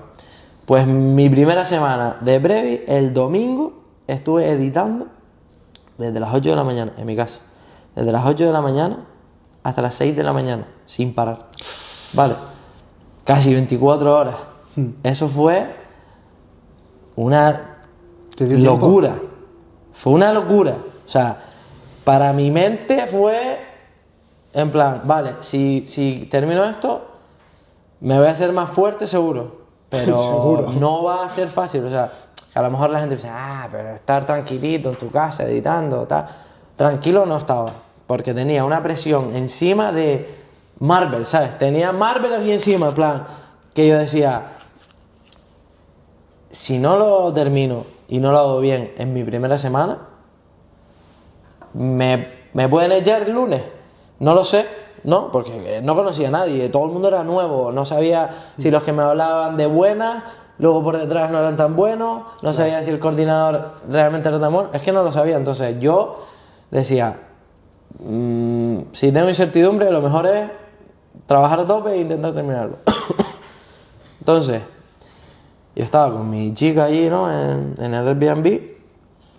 pues mi primera semana de Previs, el domingo estuve editando desde las ocho de la mañana en mi casa, desde las ocho de la mañana hasta las seis de la mañana sin parar, vale, casi veinticuatro horas. Eso fue una locura tiempo? Fue una locura, o sea, para mi mente fue en plan, vale, si, si termino esto, me voy a hacer más fuerte seguro, pero seguro. No va a ser fácil, o sea, que a lo mejor la gente dice, ah, pero estar tranquilito en tu casa editando, tal, tranquilo no estaba, porque tenía una presión encima de Marvel, ¿sabes? Tenía Marvel aquí encima, en plan, que yo decía, si no lo termino y no lo hago bien en mi primera semana, me, me pueden echar el lunes. No lo sé, ¿no? Porque no conocía a nadie, todo el mundo era nuevo, no sabía si los que me hablaban de buenas, luego por detrás no eran tan buenos, no sabía si el coordinador realmente era tan bueno, es que no lo sabía. Entonces yo decía, mmm, si tengo incertidumbre, lo mejor es trabajar a tope e intentar terminarlo. Entonces, yo estaba con mi chica allí, ¿no? En, en el Airbnb.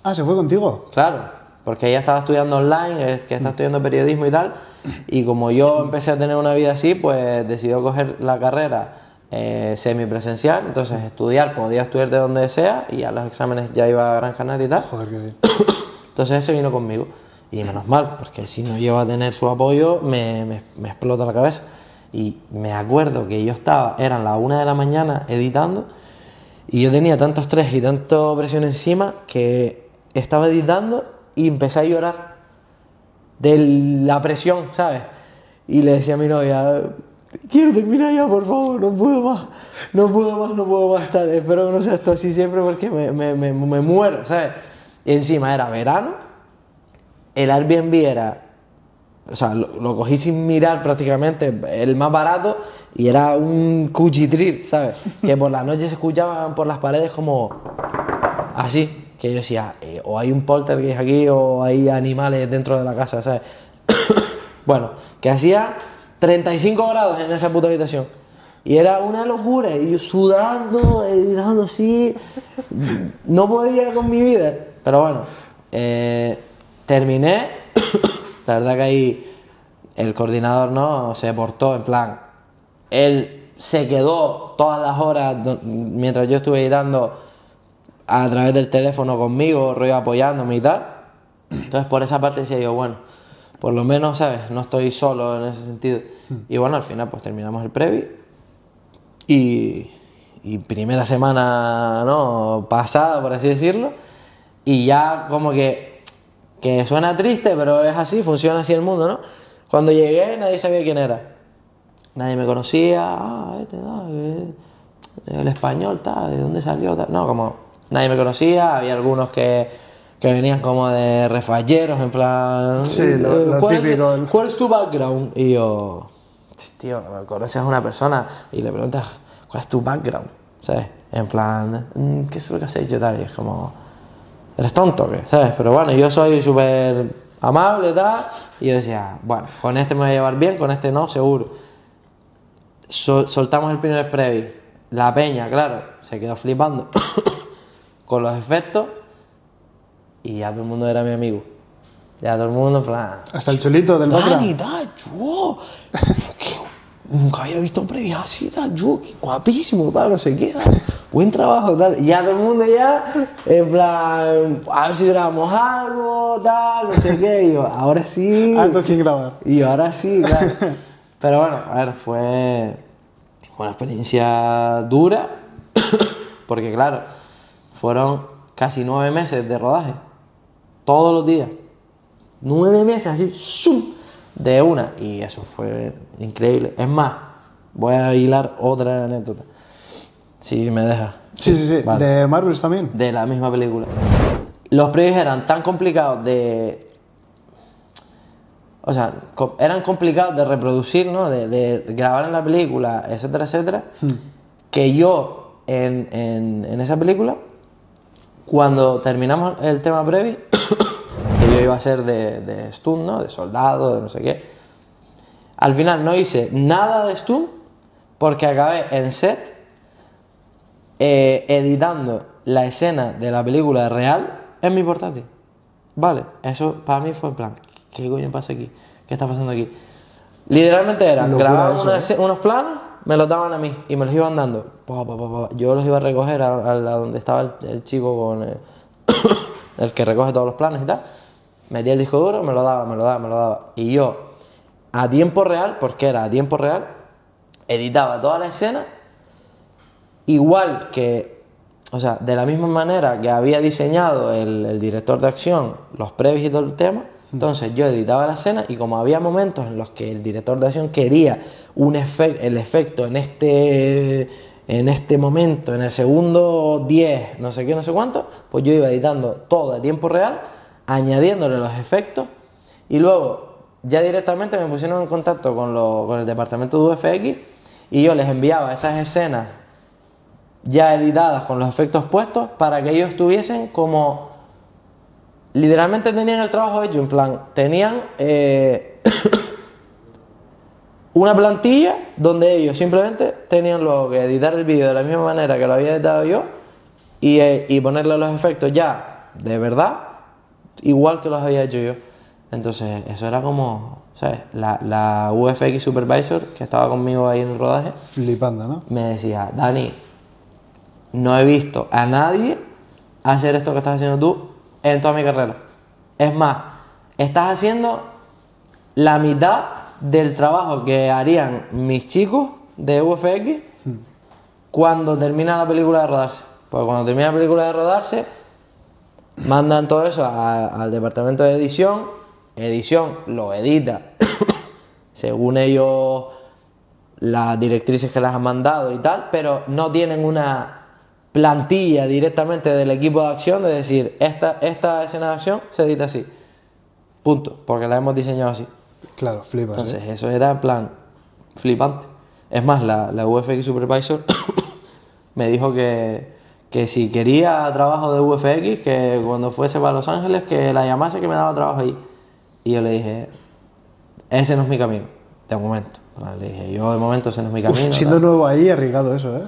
Ah, ¿se fue contigo? Claro, porque ella estaba estudiando online, que está estudiando periodismo y tal. Y como yo empecé a tener una vida así, pues decidió coger la carrera eh, semipresencial, entonces estudiar, podía estudiar de donde sea y a los exámenes ya iba a Gran Canaria y tal. Joder, qué bien. Entonces ese vino conmigo y menos mal, porque si no llego a tener su apoyo me, me, me explota la cabeza. Y me acuerdo que yo estaba, eran las una de la mañana editando y yo tenía tanto estrés y tanta presión encima que estaba editando y empecé a llorar de la presión, ¿sabes? Y le decía a mi novia, quiero terminar ya, por favor, no puedo más, no puedo más, no puedo más estar, espero que no sea esto así siempre porque me, me, me, me muero, ¿sabes? Y encima era verano, el Airbnb era, o sea, lo, lo cogí sin mirar prácticamente, el más barato, y era un cuchitril, ¿sabes? Que por la noche se escuchaban por las paredes como así. Que yo decía, eh, o hay un poltergeist aquí o hay animales dentro de la casa, ¿sabes? Bueno, que hacía treinta y cinco grados en esa puta habitación. Y era una locura, y yo sudando, editando así, no podía con mi vida. Pero bueno, eh, terminé, la verdad que ahí el coordinador no se portó, en plan, él se quedó todas las horas mientras yo estuve editando a través del teléfono conmigo, rollo apoyándome y tal. Entonces por esa parte decía yo, bueno, por lo menos, ¿sabes? No estoy solo en ese sentido. Y bueno, al final pues terminamos el Previs y, y primera semana, ¿no? Pasada, por así decirlo. Y ya como que, que suena triste, pero es así, funciona así el mundo, ¿no? Cuando llegué nadie sabía quién era. Nadie me conocía, ah, este, no, el español, tal, ¿de dónde salió? Tal. No, como... nadie me conocía, había algunos que, que venían como de refalleros, en plan... Sí, lo, lo ¿cuál típico. Es, ¿Cuál es tu background? Y yo, tío, conoces a una persona y le preguntas, ¿cuál es tu background? ¿Sabes? En plan, ¿qué es lo que has hecho? Tal, y es como, ¿eres tonto o qué? ¿Sabes? Pero bueno, yo soy súper amable y tal, y yo decía, bueno, con este me voy a llevar bien, con este no, seguro. Sol- soltamos el primer Previs, la peña, claro, se quedó flipando. Con los efectos y ya todo el mundo era mi amigo. Ya todo el mundo en plan... Hasta el chulito del otro. Dani, tal, yo... Nunca había visto un Previs así, tal, yo... Guapísimo, tal, no sé qué, tal. Buen trabajo, tal. Y ya todo el mundo ya, en plan... A ver si grabamos algo, tal, no sé qué. Y yo, ahora sí... Antes que grabar. Y yo, ahora sí, claro. Pero bueno, a ver, fue... Fue una experiencia dura. Porque claro... Fueron casi nueve meses de rodaje, todos los días, nueve meses así, ¡zum! De una, y eso fue increíble. Es más, voy a hilar otra anécdota, si me deja. Sí, sí, sí, vale. De Marvels también. De la misma película. Los Previs eran tan complicados de... O sea, eran complicados de reproducir, ¿no? De, de grabar en la película, etcétera, etcétera, hmm. que yo en, en, en esa película... Cuando terminamos el tema Previs, que yo iba a ser de, de Stunt, ¿no? De soldado, de no sé qué. Al final no hice nada de Stunt porque acabé en set eh, editando la escena de la película real en mi portátil. Vale, eso para mí fue en plan, ¿qué coño pasa aquí? ¿Qué está pasando aquí? Literalmente era, grababan una, eh. unos planos, me los daban a mí y me los iban dando. Pa, pa, pa, pa. Yo los iba a recoger a, a, a donde estaba el, el chico con el, el que recoge todos los planes y tal. Metía el disco duro, me lo daba, me lo daba, me lo daba. Y yo, a tiempo real, porque era a tiempo real, editaba toda la escena, igual que, o sea, de la misma manera que había diseñado el, el director de acción, los Previs y todo el tema. Entonces yo editaba la escena y como había momentos en los que el director de acción quería un efect, el efecto en este, en este momento, en el segundo diez, no sé qué, no sé cuánto, pues yo iba editando todo a tiempo real, añadiéndole los efectos y luego ya directamente me pusieron en contacto con, lo, con el departamento de V F X y yo les enviaba esas escenas ya editadas con los efectos puestos para que ellos estuviesen como... Literalmente tenían el trabajo hecho, en plan, tenían eh, una plantilla donde ellos simplemente tenían luego que editar el vídeo de la misma manera que lo había editado yo y, eh, y ponerle los efectos ya, de verdad, igual que los había hecho yo. Entonces, eso era como ¿sabes? La, la V F X Supervisor, que estaba conmigo ahí en el rodaje... Flipando, ¿no? Me decía, Dani, no he visto a nadie hacer esto que estás haciendo tú en toda mi carrera. Es más, estás haciendo la mitad del trabajo que harían mis chicos de V F X hmm. cuando termina la película de rodarse. Porque cuando termina la película de rodarse, mandan todo eso a, al departamento de edición... Edición lo edita según ellos, las directrices que las han mandado y tal, pero no tienen una plantilla directamente del equipo de acción de decir esta, esta escena de acción se edita así, punto, porque la hemos diseñado así. Claro, flipas. Entonces, ¿eh? Eso era en plan flipante. Es más, la, la V F X Supervisor me dijo que, que si quería trabajo de V F X, que cuando fuese para Los Ángeles, que la llamase, que me daba trabajo ahí. Y yo le dije, ese no es mi camino, de momento. Le dije, yo de momento ese no es mi camino. Uf, siendo tal. Nuevo ahí, arriesgado eso, ¿eh?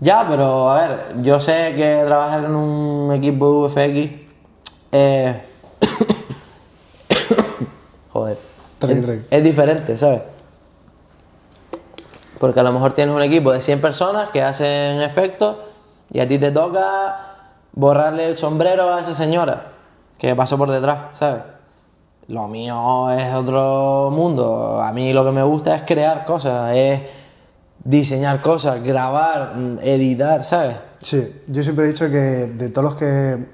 Ya, pero a ver, yo sé que trabajar en un equipo de V F X... Eh... Joder. Tranqui, tranqui. Es, es diferente, ¿sabes? Porque a lo mejor tienes un equipo de cien personas que hacen efectos y a ti te toca borrarle el sombrero a esa señora que pasó por detrás, ¿sabes? Lo mío es otro mundo. A mí lo que me gusta es crear cosas, es diseñar cosas, grabar, editar, ¿sabes? Sí, yo siempre he dicho que de todos los que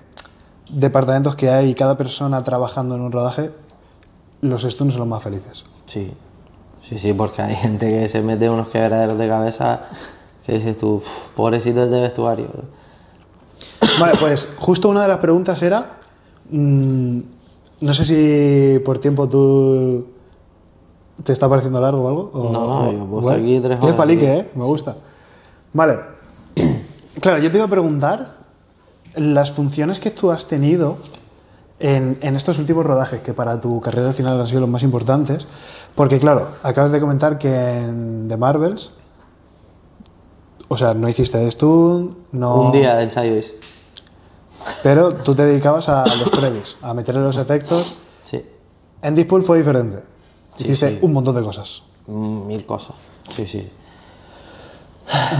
departamentos que hay, cada persona trabajando en un rodaje, los Stunts son los más felices. Sí, sí, sí, porque hay gente que se mete unos quebraderos de cabeza que dices tú, pobrecito el de vestuario. Vale, pues justo una de las preguntas era... Mmm, no sé si por tiempo tú te está pareciendo largo o algo. O, no, no, yo puedo estar aquí tres horas. Es palique, ¿eh? Me gusta. Sí. Vale. Claro, yo te iba a preguntar las funciones que tú has tenido en, en estos últimos rodajes, que para tu carrera al final han sido los más importantes, porque claro, acabas de comentar que en The Marvels, o sea, no hiciste Stunt, no... Un día de ensayo es. Pero tú te dedicabas a los Previs, a meterle los efectos. Sí. En Deadpool fue diferente. Sí, hiciste sí. un montón de cosas. Mil cosas. Sí, sí.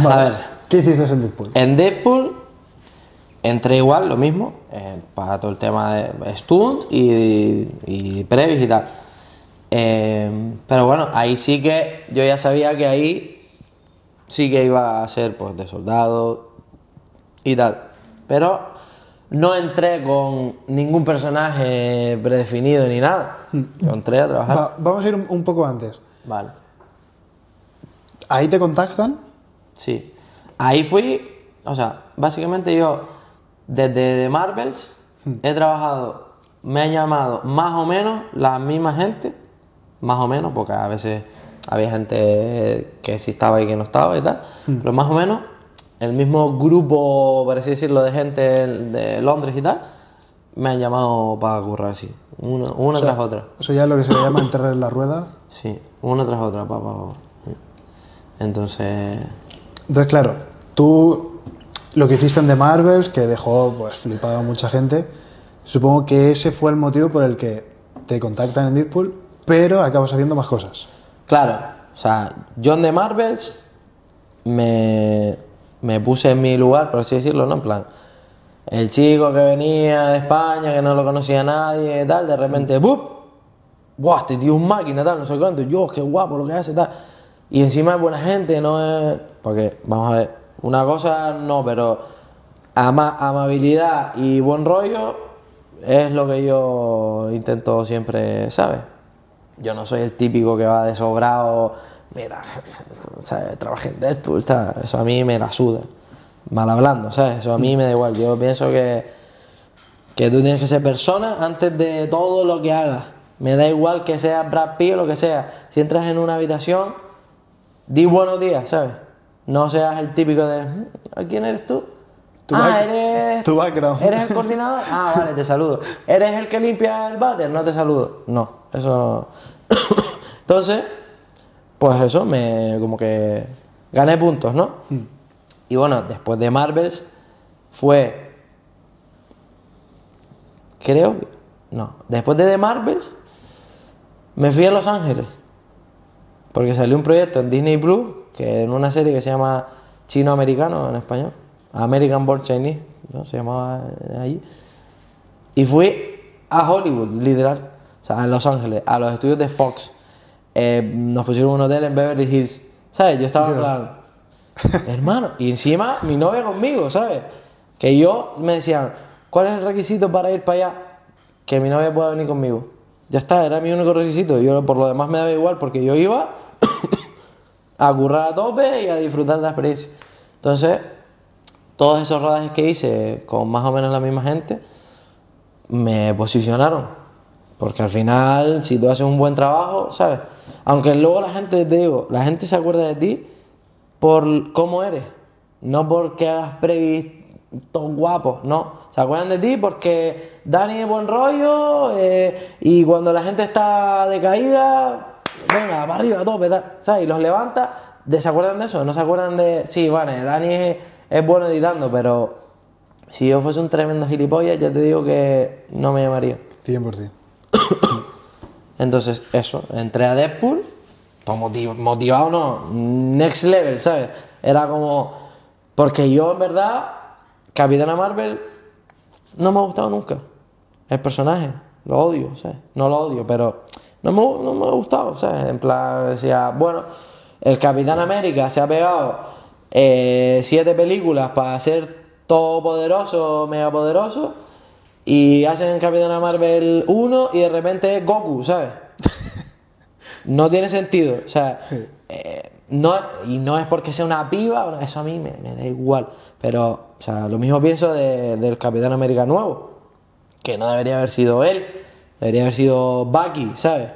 Vale. A ver. ¿Qué hiciste en Deadpool? En Deadpool entré igual, lo mismo, eh, para todo el tema de Stunt y, y Previs y tal. Eh, pero bueno, ahí sí que yo ya sabía que ahí sí que iba a ser pues, de soldado y tal. Pero... no entré con ningún personaje predefinido ni nada. Yo entré a trabajar. Va, vamos a ir un, un poco antes. Vale. ¿Ahí te contactan? Sí. Ahí fui... O sea, básicamente yo, desde The Marvels, he trabajado... Me han llamado más o menos la misma gente. Más o menos, porque a veces había gente que sí estaba y que no estaba y tal. Mm. Pero más o menos... el mismo grupo, por así decirlo, de gente de Londres y tal, me han llamado para currar, sí. Una, una o sea, tras otra. Eso ya es lo que se le llama entrar en la rueda. Sí, una tras otra, papá. Entonces... Entonces, claro, tú lo que hiciste en The Marvels, que dejó pues flipada a mucha gente, supongo que ese fue el motivo por el que te contactan en Deadpool, pero acabas haciendo más cosas. Claro, o sea, yo en The Marvels me... me puse en mi lugar, por así decirlo, ¿no? En plan, el chico que venía de España, que no lo conocía a nadie y tal, de repente, ¡buf! ¡Buah, este tío es un máquina, tal, no sé cuánto! ¡Yo, qué guapo lo que hace, tal! Y encima es buena gente, no es... Porque, vamos a ver, una cosa no, pero ama amabilidad y buen rollo es lo que yo intento siempre, ¿sabes? Yo no soy el típico que va de sobrado... Mira, ¿sabes? Trabajé en Deadpool, ¿sabes? Eso a mí me la suda, mal hablando, ¿sabes? Eso a mí me da igual. Yo pienso que, que tú tienes que ser persona antes de todo lo que hagas. Me da igual que sea Brad Pitt o lo que sea. Si entras en una habitación, di buenos días, ¿sabes? No seas el típico de, ¿a quién eres tú? Tu ah, eres... Tu background. ¿Eres el coordinador? Ah, vale, te saludo. ¿Eres el que limpia el váter? No te saludo. No, eso... Entonces... pues eso, me como que gané puntos, ¿no? Mm. Y bueno, después de Marvels fue... creo que... no, después de The Marvels Me fui a Los Ángeles porque salió un proyecto en Disney Plus, que en una serie que se llama Chino-Americano en español, American Born Chinese, ¿no? Se llamaba allí. Y fui a Hollywood, literal, o sea, en Los Ángeles, a los estudios de Fox. Eh, nos pusieron un hotel en Beverly Hills, ¿sabes? Yo estaba en plan, hermano, y encima mi novia conmigo, ¿sabes? Que yo me decían, ¿cuál es el requisito para ir para allá? Que mi novia pueda venir conmigo. Ya está, era mi único requisito. Yo por lo demás me daba igual porque yo iba a currar a tope y a disfrutar de la experiencia. Entonces, todos esos rodajes que hice con más o menos la misma gente me posicionaron. Porque al final, si tú haces un buen trabajo, ¿sabes? Aunque luego la gente, te digo, la gente se acuerda de ti por cómo eres, no porque hagas previsto guapo, no. Se acuerdan de ti porque Dani es buen rollo, eh, y cuando la gente está decaída, venga, para arriba, tope, ¿sabes? Y los levanta, ¿se acuerdan de eso? No se acuerdan de, sí, vale, Dani es, es bueno editando, pero si yo fuese un tremendo gilipollas, ya te digo que no me llamaría. cien por ciento. Entonces, eso, entré a Deadpool, todo motiv motivado, no, next level, ¿sabes? Era como, porque yo en verdad, Capitana Marvel no me ha gustado nunca, el personaje, lo odio, ¿sabes? No lo odio, pero no me, no me ha gustado, ¿sabes? En plan, decía, bueno, el Capitán América se ha pegado eh, siete películas para ser todopoderoso, megapoderoso, y hacen Capitana Marvel uno y de repente es Goku, ¿sabes? No tiene sentido, o sea, eh, no, y no es porque sea una piba, eso a mí me, me da igual, pero, o sea, lo mismo pienso de, del Capitán América nuevo, que no debería haber sido él, debería haber sido Bucky, ¿sabes?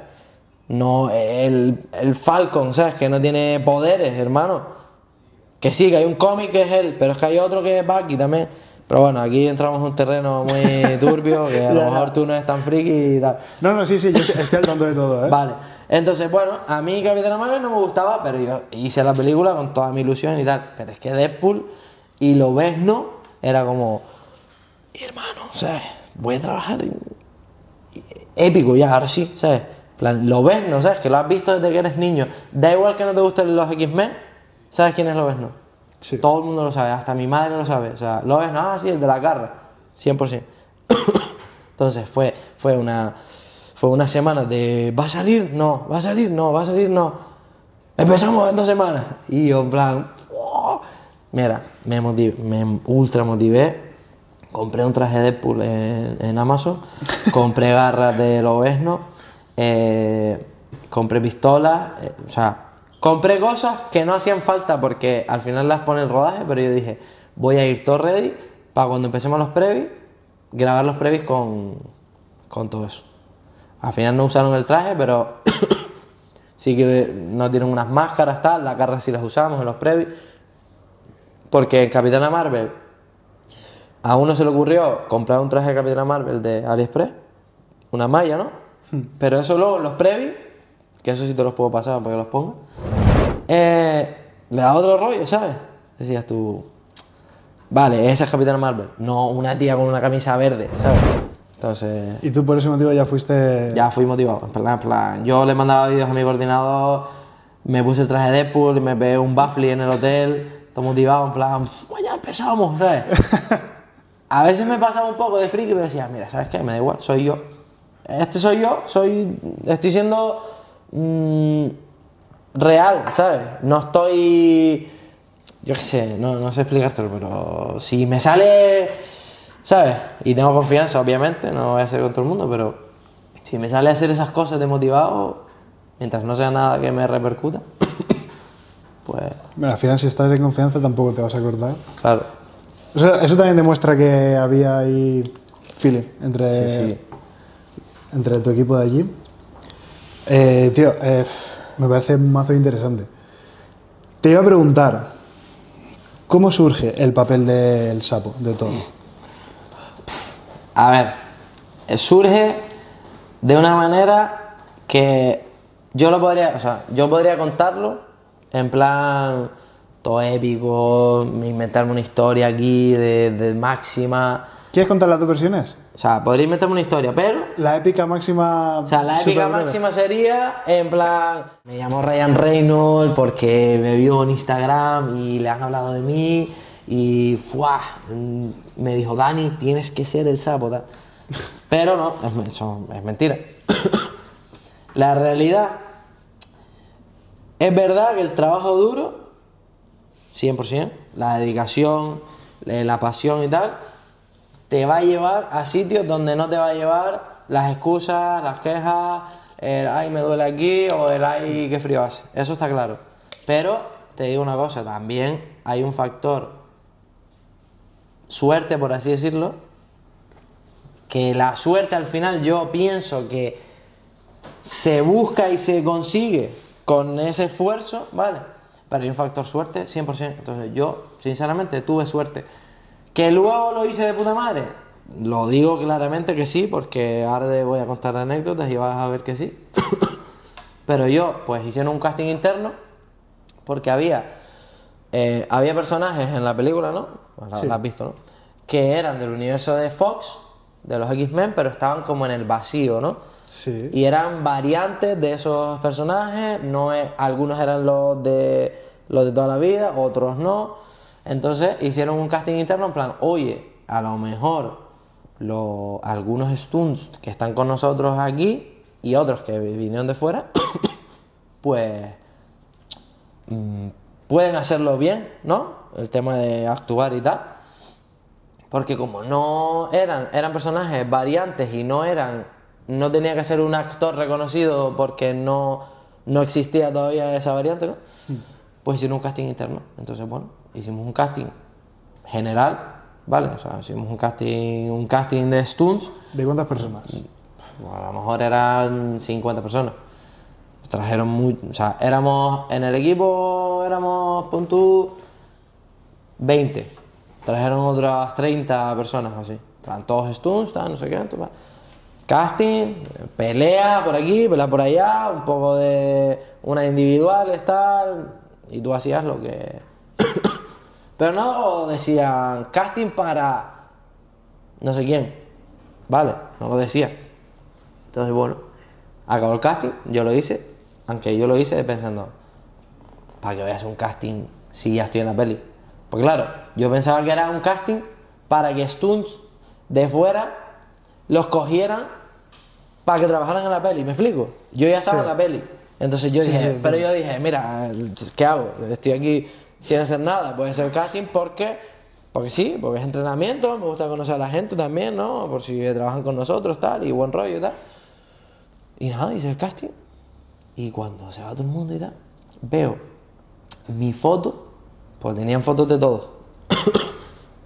No, el, el Falcon, ¿sabes? Que no tiene poderes, hermano. Que sí, que hay un cómic que es él, pero es que hay otro que es Bucky también. Pero bueno, aquí entramos en un terreno muy turbio, que a lo mejor tú no eres tan friki y tal. No, no, sí, sí, yo estoy al tanto de todo, ¿eh? Vale. Entonces, bueno, a mí Capitán Marvel no me gustaba, pero yo hice la película con toda mi ilusión y tal. Pero es que Deadpool y Lobezno era como, hermano, ¿sabes? Voy a trabajar en... épico ya, ahora sí, ¿sabes? Lobezno, ¿sabes? Que lo has visto desde que eres niño. Da igual que no te gusten los X-Men, ¿sabes quién es Lobezno? Sí. Todo el mundo lo sabe, hasta mi madre lo sabe. O sea, lo ves, no, ah, sí, el de la garra, cien por ciento. Entonces, fue, fue, una, fue una semana de, ¿va a salir? No, ¿va a salir? No, ¿va a salir? No. Empezamos en dos semanas. Y yo, en plan, oh. Mira, me, motivé, me ultra motivé. Compré un traje de Deadpool en, en Amazon. Compré garras de Lobezno. Eh, compré pistolas. Eh, o sea... Compré cosas que no hacían falta porque al final las pone el rodaje, pero yo dije, voy a ir todo ready para cuando empecemos los previs, grabar los previs con, con todo eso. Al final no usaron el traje, pero sí que nos dieron unas máscaras, tal, las garras sí las usamos en los previs. Porque en Capitana Marvel, a uno se le ocurrió comprar un traje de Capitana Marvel de AliExpress, una malla, ¿no? Pero eso luego en los previs, que eso sí te los puedo pasar para que los pongas, eh, le da otro rollo, ¿sabes? Decías tú, vale, esa es Capitán Marvel, no una tía con una camisa verde, ¿sabes? Entonces... ¿Y tú por ese motivo ya fuiste...? Ya fui motivado, en plan, en plan. Yo le mandaba vídeos a mi coordinador, me puse el traje de Deadpool, me pegué un baffle en el hotel, todo motivado, en plan, pues ya empezamos, ¿sabes? A veces me pasaba un poco de friki y me decía, mira, ¿sabes qué? Me da igual, soy yo. Este soy yo, soy... estoy siendo... real, ¿sabes? No estoy... Yo qué sé, no, no sé explicártelo, pero si me sale, ¿sabes? Y tengo confianza, obviamente, no voy a hacer con todo el mundo, pero si me sale hacer esas cosas de motivado, mientras no sea nada que me repercuta, pues... Bueno, al final, si estás en confianza, tampoco te vas a cortar. Claro. O sea, eso también demuestra que había ahí feeling entre, sí, sí. entre tu equipo de allí. Eh, tío, eh, me parece un mazo interesante. Te iba a preguntar, ¿cómo surge el papel del Sapo, de todo? A ver, surge de una manera que yo lo podría, o sea, yo podría contarlo en plan todo épico, inventarme una historia aquí de, de máxima, ¿Quieres contar las dos versiones? O sea, podría inventarme una historia, pero... La épica máxima... O sea, la épica máxima sería, en plan... Me llamó Ryan Reynolds porque me vio en Instagram y le han hablado de mí. Y... ¡Fuah! Me dijo, Dani, tienes que ser el sapo. Tal. Pero no, es, son, es mentira. La realidad... Es verdad que el trabajo duro... cien por ciento. La dedicación, la pasión y tal... te va a llevar a sitios donde no te va a llevar las excusas, las quejas, el ay me duele aquí o el ay qué frío hace, eso está claro. Pero te digo una cosa, también hay un factor suerte, por así decirlo, que la suerte al final yo pienso que se busca y se consigue con ese esfuerzo, ¿vale? Pero hay un factor suerte cien por ciento, entonces yo sinceramente tuve suerte. ¿Que luego lo hice de puta madre? Lo digo claramente que sí, porque ahora te voy a contar anécdotas y vas a ver que sí. Pero yo, pues, hicieron un casting interno porque había eh, había personajes en la película, ¿no? Pues, sí. La has visto, ¿no? Que eran del universo de Fox, de los X-Men, pero estaban como en el vacío, ¿no? Sí. Y eran variantes de esos personajes, no es, algunos eran los de, los de toda la vida, otros no. Entonces hicieron un casting interno en plan, oye, a lo mejor lo, algunos stunts que están con nosotros aquí y otros que vinieron de fuera, pues mmm, pueden hacerlo bien, ¿no? El tema de actuar y tal. Porque como no eran, eran personajes variantes y no eran, no tenía que ser un actor reconocido porque no, no existía todavía esa variante, ¿no? Pues hicieron un casting interno, entonces bueno. Hicimos un casting general, ¿vale? O sea, hicimos un casting, un casting de stunts. ¿De cuántas personas? Bueno, a lo mejor eran cincuenta personas. Trajeron muy... O sea, éramos... En el equipo éramos, pon tú, veinte. Trajeron otras treinta personas, así. Eran todos stunts, no sé qué. Todo. Casting, pelea por aquí, pelea por allá, un poco de... Una individual, tal... Y tú hacías lo que... Pero no decían casting para no sé quién, ¿vale? No lo decían. Entonces, bueno, acabó el casting, yo lo hice, aunque yo lo hice pensando, ¿para qué voy a hacer un casting si ya estoy en la peli? Pues claro, yo pensaba que era un casting para que stunts de fuera los cogieran para que trabajaran en la peli, ¿me explico? Yo ya estaba sí. en la peli, entonces yo sí, dije, sí, pero sí. yo dije, mira, ¿qué hago? Estoy aquí... Sin hacer nada, puede ser casting porque, porque sí, porque es entrenamiento, me gusta conocer a la gente también, ¿no? Por si trabajan con nosotros, tal, y buen rollo y tal. Y nada, hice el casting. Y cuando se va todo el mundo y tal, veo mi foto, pues tenían fotos de todos.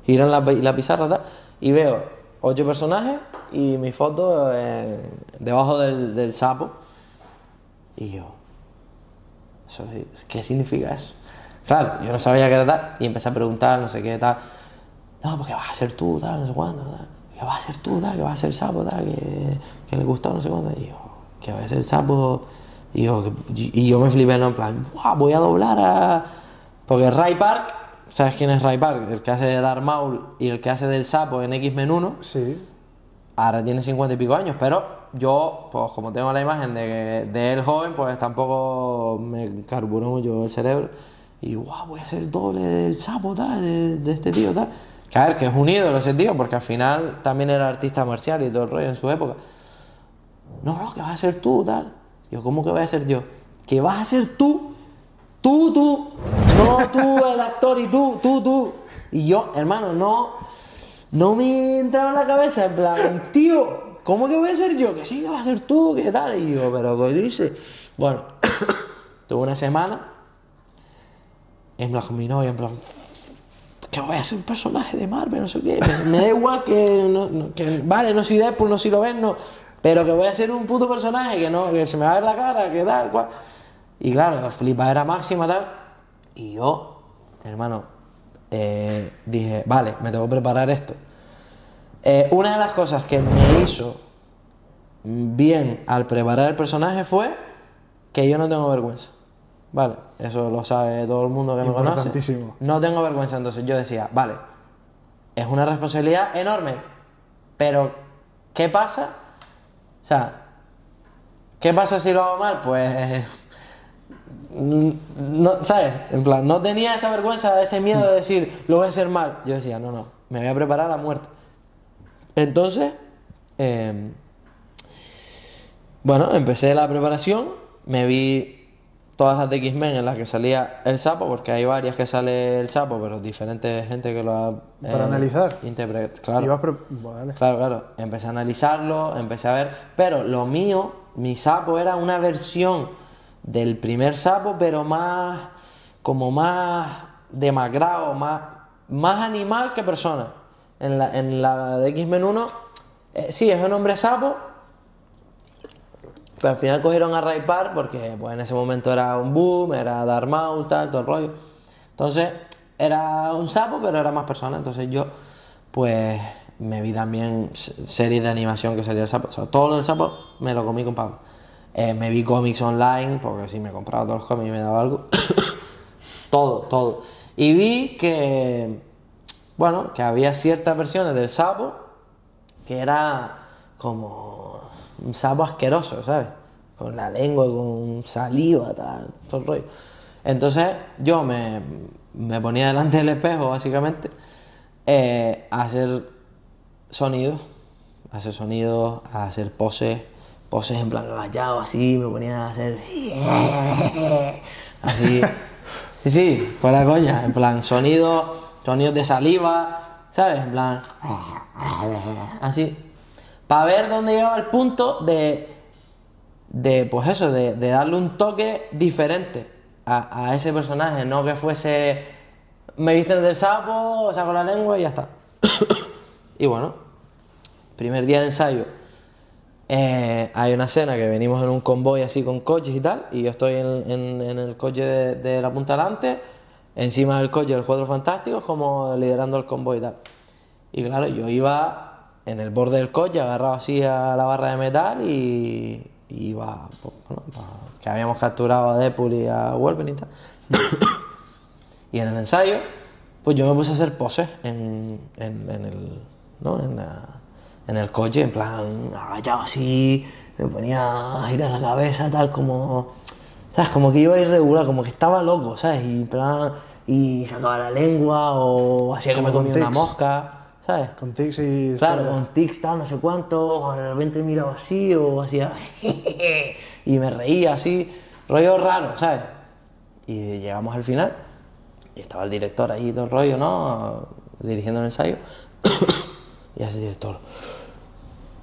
Giran la, la pizarra, tal, y veo ocho personajes y mi foto eh, debajo del, del sapo. Y yo, eso, ¿qué significa eso? Claro, yo no sabía qué era tal, y empecé a preguntar, no sé qué tal. No, pues qué vas a hacer tú, tal, no sé cuándo, tal. ¿Qué vas a hacer tú, tal? ¿Qué vas a hacer el sapo, tal? ¿Qué, qué le gustó, no sé cuándo? Y yo, ¿qué va a hacer el sapo? Y yo, y yo me flipé, ¿no? En plan, ¡guau! Voy a doblar a... Porque Ray Park, ¿sabes quién es Ray Park? El que hace de Darth Maul y el que hace del sapo en X-Men uno. Sí. Ahora tiene cincuenta y pico años, pero yo, pues como tengo la imagen de, de él joven, pues tampoco me carburó mucho el cerebro. Y guau, wow, voy a hacer el doble del sapo, tal, de, de este tío, tal. Que a ver, que es un ídolo ese tío, porque al final también era artista marcial y todo el rollo en su época. No, no, que vas a ser tú, tal. Yo, ¿cómo que voy a ser yo? Que vas a ser tú, tú, tú. No tú, el actor, y tú, tú, tú. Y yo, hermano, no, no me entraba en la cabeza, en plan, tío, ¿cómo que voy a ser yo? Que sí, que vas a ser tú, que tal. Y yo, pero, ¿qué dices? Bueno, tuve una semana. En plan, mi novia, en plan, que voy a ser un personaje de Marvel, no sé qué. Me da igual que, no, no, que vale, no soy Deadpool, no soy Lobezno, pero que voy a ser un puto personaje que no, que se me va a ver la cara, que tal, cual. Y claro, la flipadera máxima, tal. Y yo, hermano, eh, dije, vale, me tengo que preparar esto. Eh, una de las cosas que me hizo bien al preparar el personaje fue que yo no tengo vergüenza. Vale, eso lo sabe todo el mundo que me conoce. No tengo vergüenza, entonces yo decía, vale, es una responsabilidad enorme, Pero, ¿qué pasa? O sea, ¿qué pasa si lo hago mal? Pues... No, ¿sabes? En plan, no tenía esa vergüenza, ese miedo de decir, lo voy a hacer mal. Yo decía, no, no, me voy a preparar a la muerte. Entonces, eh, bueno, empecé la preparación, me vi todas las de X-Men en las que salía El Sapo, porque hay varias que sale El Sapo, pero diferentes gente que lo ha... Eh, Para analizar. Interpre- claro. Pre- vale. Claro, claro. Empecé a analizarlo, empecé a ver, pero lo mío, mi sapo era una versión... del primer sapo, pero más, como más demacrado, más, más animal que persona. En la, en la de X-Men uno, eh, sí, es un hombre sapo, pero al final cogieron a Ray Park porque pues, en ese momento era un boom, era Dark Mouse, tal, todo el rollo. Entonces, era un sapo, pero era más persona. Entonces yo, pues, me vi también series de animación que salía el sapo. O sea, todo lo del sapo me lo comí con Pablo. Eh, me vi cómics online, porque sí, me compraba todos los cómics y me daba algo. todo, todo. Y vi que, bueno, que había ciertas versiones del sapo que era como un sapo asqueroso, ¿sabes? Con la lengua, con saliva, tal, todo el rollo. Entonces yo me, me ponía delante del espejo, básicamente, eh, a hacer sonidos, a hacer sonidos, a hacer poses. Poses en plan agachado, así, me ponían a hacer... Así... Sí, sí, fuera coña, en plan sonidos, sonidos de saliva, ¿sabes? En plan... Así... Para ver dónde llegaba el punto de... De, pues eso, de, de darle un toque diferente a, a ese personaje, no que fuese... Me visten del sapo, saco la lengua y ya está. Y bueno, primer día de ensayo. Eh, hay una escena que venimos en un convoy así con coches y tal, y yo estoy en, en, en el coche de, de la punta delante, encima del coche del Cuatro Fantásticos, como liderando el convoy y tal. Y claro, yo iba en el borde del coche, agarrado así a la barra de metal, y, y iba, pues, bueno, pues, que habíamos capturado a Deadpool y a Wolverine y tal. Y en el ensayo, pues yo me puse a hacer poses en, en, en el... ¿no? En la, en el coche, en plan, agachado así, me ponía a girar la cabeza, tal, como, ¿sabes? Como que iba irregular, como que estaba loco, ¿sabes? Y en plan, y sacaba la lengua, o hacía como que me comía tics. Una mosca, ¿sabes? Con tics y... Claro, historia. Con tics, tal, no sé cuánto, o de repente miraba así, o hacía... y me reía así, rollo raro, ¿sabes? Y llegamos al final, y estaba el director ahí, todo el rollo, ¿no? Dirigiendo el ensayo. Y hace el director,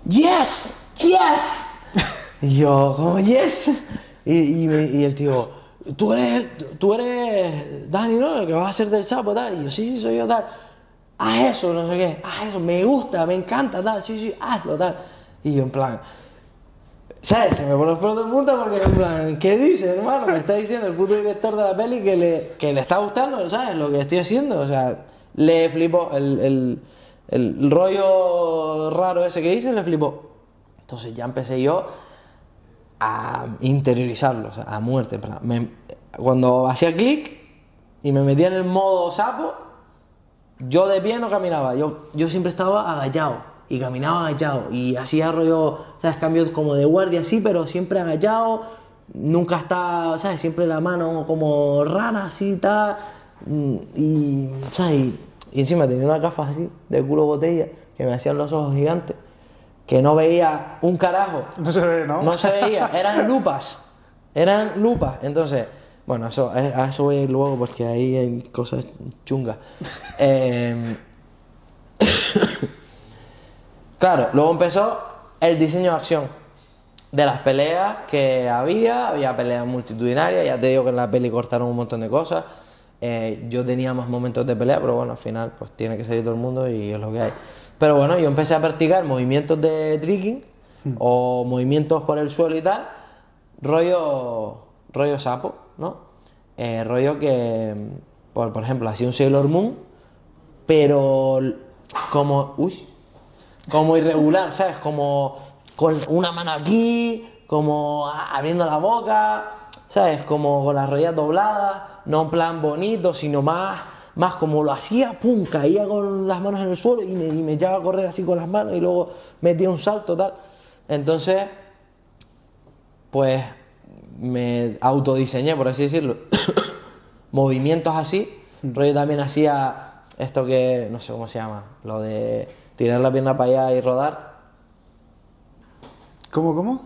¡Yes! ¡Yes! Y yo, como, ¡Yes! Y, y, me, y el tío, tú eres, tú eres Dani, ¿no? El que vas a hacer del sapo, tal. Y yo, sí, sí, soy yo, tal. Haz eso, no sé qué, haz eso, me gusta, me encanta, tal, sí, sí, hazlo, tal. Y yo, en plan, ¿sabes? Se me pone los pelos de punta porque, en plan, ¿qué dices, hermano? Me está diciendo el puto director de la peli que le, que le está gustando, ¿sabes? Lo que estoy haciendo, o sea, le flipó el... el El rollo raro ese que hice le flipó. Entonces ya empecé yo a interiorizarlo, o sea, a muerte. Me, cuando hacía clic y me metía en el modo sapo, yo de pie no caminaba. Yo, yo siempre estaba agachado y caminaba agachado. Y hacía rollo, ¿sabes? Cambios como de guardia así, pero siempre agachado. Nunca está, ¿sabes? Siempre la mano como rara así, tal. Y, ¿sabes? Y encima tenía unas gafas así, de culo botella, que me hacían los ojos gigantes, que no veía un carajo. No se veía, ¿no? No se veía, eran lupas, eran lupas. Entonces, bueno, eso, a eso voy a ir luego porque ahí hay cosas chungas. Eh... Claro, luego empezó el diseño de acción de las peleas que había, había peleas multitudinarias, ya te digo que en la peli cortaron un montón de cosas. Eh, yo tenía más momentos de pelea, pero bueno, al final pues tiene que salir todo el mundo y es lo que hay. Pero bueno, yo empecé a practicar movimientos de tricking sí. O movimientos por el suelo y tal, rollo, rollo sapo, ¿no? Eh, rollo que, por, por ejemplo, hacía un Sailor Moon, pero como, uy, como irregular, ¿sabes? Como con una mano aquí, como abriendo la boca, ¿sabes? Como con las rodillas dobladas, no en plan bonito, sino más más como lo hacía, pum, caía con las manos en el suelo y me, y me echaba a correr así con las manos y luego metía un salto, tal. Entonces, pues me autodiseñé, por así decirlo, movimientos así. Rollo también hacía esto que, no sé cómo se llama, lo de tirar la pierna para allá y rodar. ¿Cómo, cómo?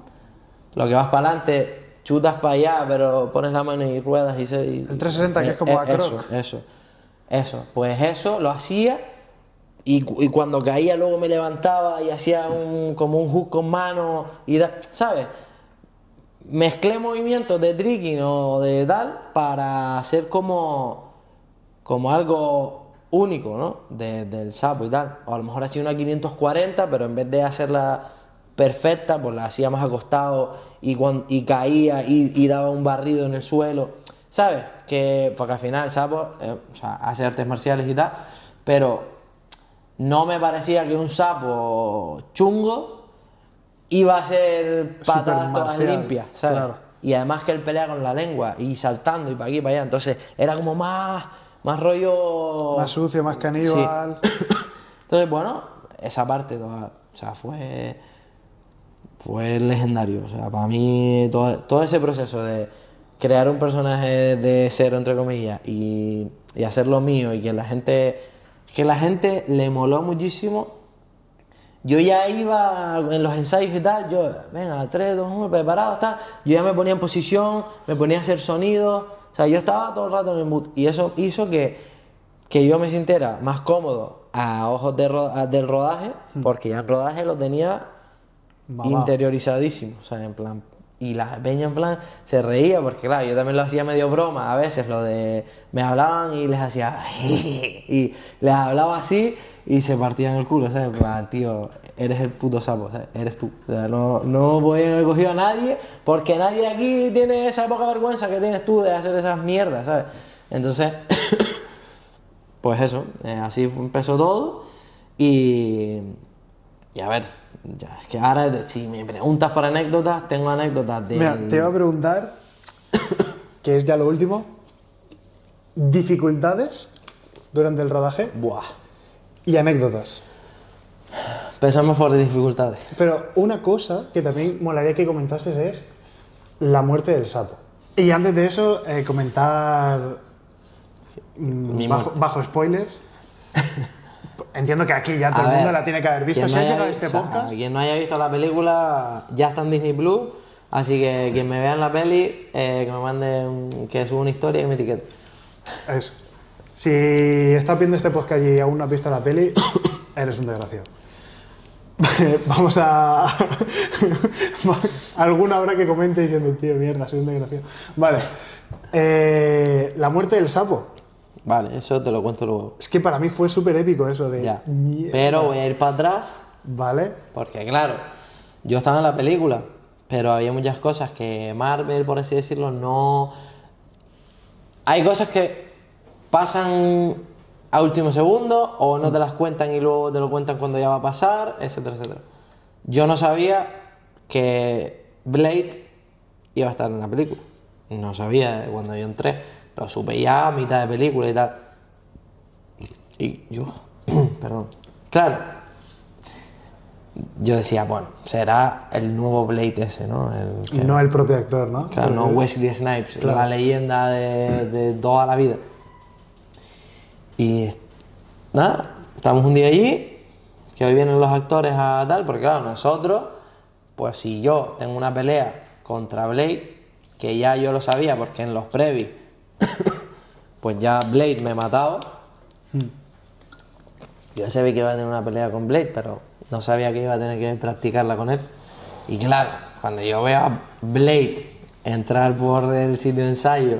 Lo que vas para adelante, chutas para allá, pero pones la mano y ruedas y se... Y, el trescientos sesenta, y, que es como a croc. Eso, eso, eso. Pues eso lo hacía y, y cuando caía luego me levantaba y hacía un, como un hook con mano y da, ¿sabes? Mezclé movimientos de tricking o de tal para hacer como, como algo único, ¿no? De, del sapo y tal. O a lo mejor hacía una quinientos cuarenta, pero en vez de hacerla perfecta, pues la hacía más acostado y, cuando, y caía y, y daba un barrido en el suelo, ¿sabes? Que, porque al final el sapo, eh, o sea, hace artes marciales y tal, pero no me parecía que un sapo chungo iba a ser patadas todas limpias, ¿sabes? Claro. Y además que él pelea con la lengua y saltando y para aquí y para allá, entonces era como más, más rollo... Más sucio, más caníbal... Sí. Entonces, bueno, esa parte toda, o sea, fue... Fue legendario, o sea, para mí todo, todo ese proceso de crear un personaje de cero, entre comillas, y, y hacerlo mío y que la gente que la gente le moló muchísimo. Yo ya iba en los ensayos y tal, yo, venga, tres, dos, uno, preparado, tal. Yo ya me ponía en posición, me ponía a hacer sonidos, o sea, yo estaba todo el rato en el mood y eso hizo que, que yo me sintiera más cómodo a ojos de, a, del rodaje, porque ya el rodaje lo tenía... Mamá. Interiorizadísimo, o sea, en plan, y la peña en plan se reía porque claro, yo también lo hacía medio broma, a veces lo de, me hablaban y les hacía y les hablaba así y se partían el culo, o sea, en plan, tío, eres el puto sapo, ¿sabes? Eres tú, o sea, no, no voy a haber cogido a nadie porque nadie de aquí tiene esa poca vergüenza que tienes tú de hacer esas mierdas, ¿sabes? Entonces, pues eso, eh, así empezó todo y, y a ver, ya, es que ahora, si me preguntas por anécdotas, tengo anécdotas de... Mira, te iba a preguntar, que es ya lo último, dificultades durante el rodaje. Buah. Y anécdotas. Pensamos por dificultades. Pero una cosa que también molaría que comentases es la muerte del sapo. Y antes de eso, eh, comentar, mm, bajo, bajo spoilers... Entiendo que aquí ya todo el mundo la tiene que haber visto. Si has llegado a este podcast... Quien no haya visto la película, ya está en Disney Plus. Así que quien me vea en la peli, eh, que me mande, un, que suba una historia y me etiquete. Eso. Si estás viendo este podcast y aún no has visto la peli, eres un desgraciado. Vamos a... Alguna hora que comente diciendo, tío, mierda, soy un desgraciado. Vale. Eh, la muerte del sapo. Vale, eso te lo cuento luego. Es que para mí fue súper épico eso de... Ya. Pero voy a ir para atrás. Vale. Porque claro, yo estaba en la película, pero había muchas cosas que Marvel, por así decirlo, no... Hay cosas que pasan a último segundo o no te las cuentan y luego te lo cuentan cuando ya va a pasar, etcétera, etcétera. Yo no sabía que Blade iba a estar en la película. No sabía cuando yo entré. Lo supe ya a mitad de película y tal. Y yo, perdón. Claro. Yo decía, bueno, será el nuevo Blade ese, ¿no? El que, no el propio actor, ¿no? Claro, no Wesley Snipes, claro. La leyenda de, de toda la vida. Y nada, estamos un día allí, que hoy vienen los actores a tal, porque claro, nosotros, pues si yo tengo una pelea contra Blade, que ya yo lo sabía, porque en los previs, pues ya Blade me ha matado. Yo sabía que iba a tener una pelea con Blade, pero no sabía que iba a tener que practicarla con él. Y claro, cuando yo veo a Blade entrar por el sitio de ensayo,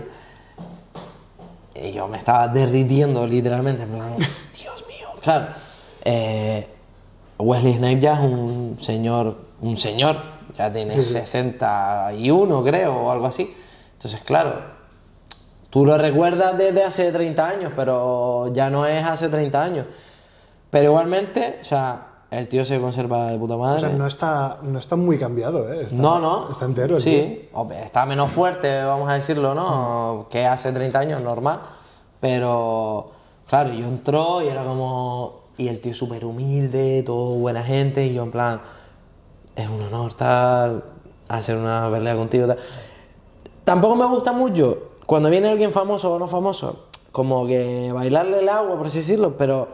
y yo me estaba derritiendo literalmente, en plan, Dios mío. Claro, eh, Wesley Snipes ya es un señor, un señor, ya tiene sí, sí. sesenta y uno creo, o algo así. Entonces claro, tú lo recuerdas desde hace treinta años, pero ya no es hace treinta años. Pero igualmente, o sea, el tío se conserva de puta madre. O sea, no está, no está muy cambiado, ¿eh? Está, no, no. Está entero, sí. Tío. Está menos fuerte, vamos a decirlo, ¿no? Que hace treinta años, normal. Pero Claro, yo entró y era como... Y el tío súper humilde, todo buena gente, y yo en plan... Es un honor tal, hacer una pelea contigo tal. Tampoco me gusta mucho cuando viene alguien famoso o no famoso, como que bailarle el agua, por así decirlo, pero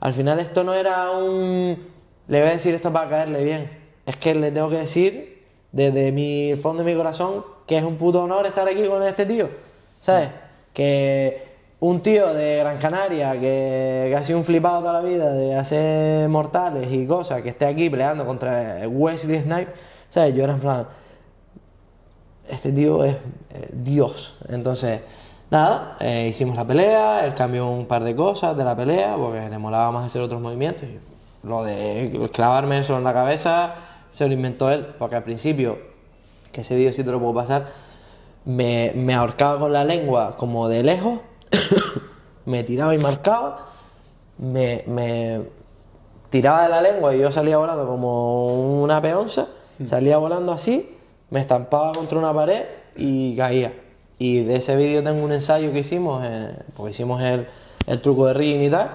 al final esto no era un... Le voy a decir esto para caerle bien. Es que le tengo que decir, desde mi fondo de mi corazón, que es un puto honor estar aquí con este tío, ¿sabes? Que... Un tío de Gran Canaria que, que ha sido un flipado toda la vida de hacer mortales y cosas, que esté aquí peleando contra Wesley Snipes, ¿sabes? Yo era en plan, este tío es eh, Dios. Entonces, nada, eh, hicimos la pelea, él cambió un par de cosas de la pelea porque le molaba más hacer otros movimientos. Lo de clavarme eso en la cabeza se lo inventó él, porque al principio, que ese vídeo sí te lo puedo pasar, me, me ahorcaba con la lengua como de lejos, me tiraba y marcaba, me, me tiraba de la lengua y yo salía volando como una peonza, salía volando así, me estampaba contra una pared y caía. Y de ese vídeo tengo un ensayo que hicimos, eh, porque hicimos el, el truco de rigging y tal,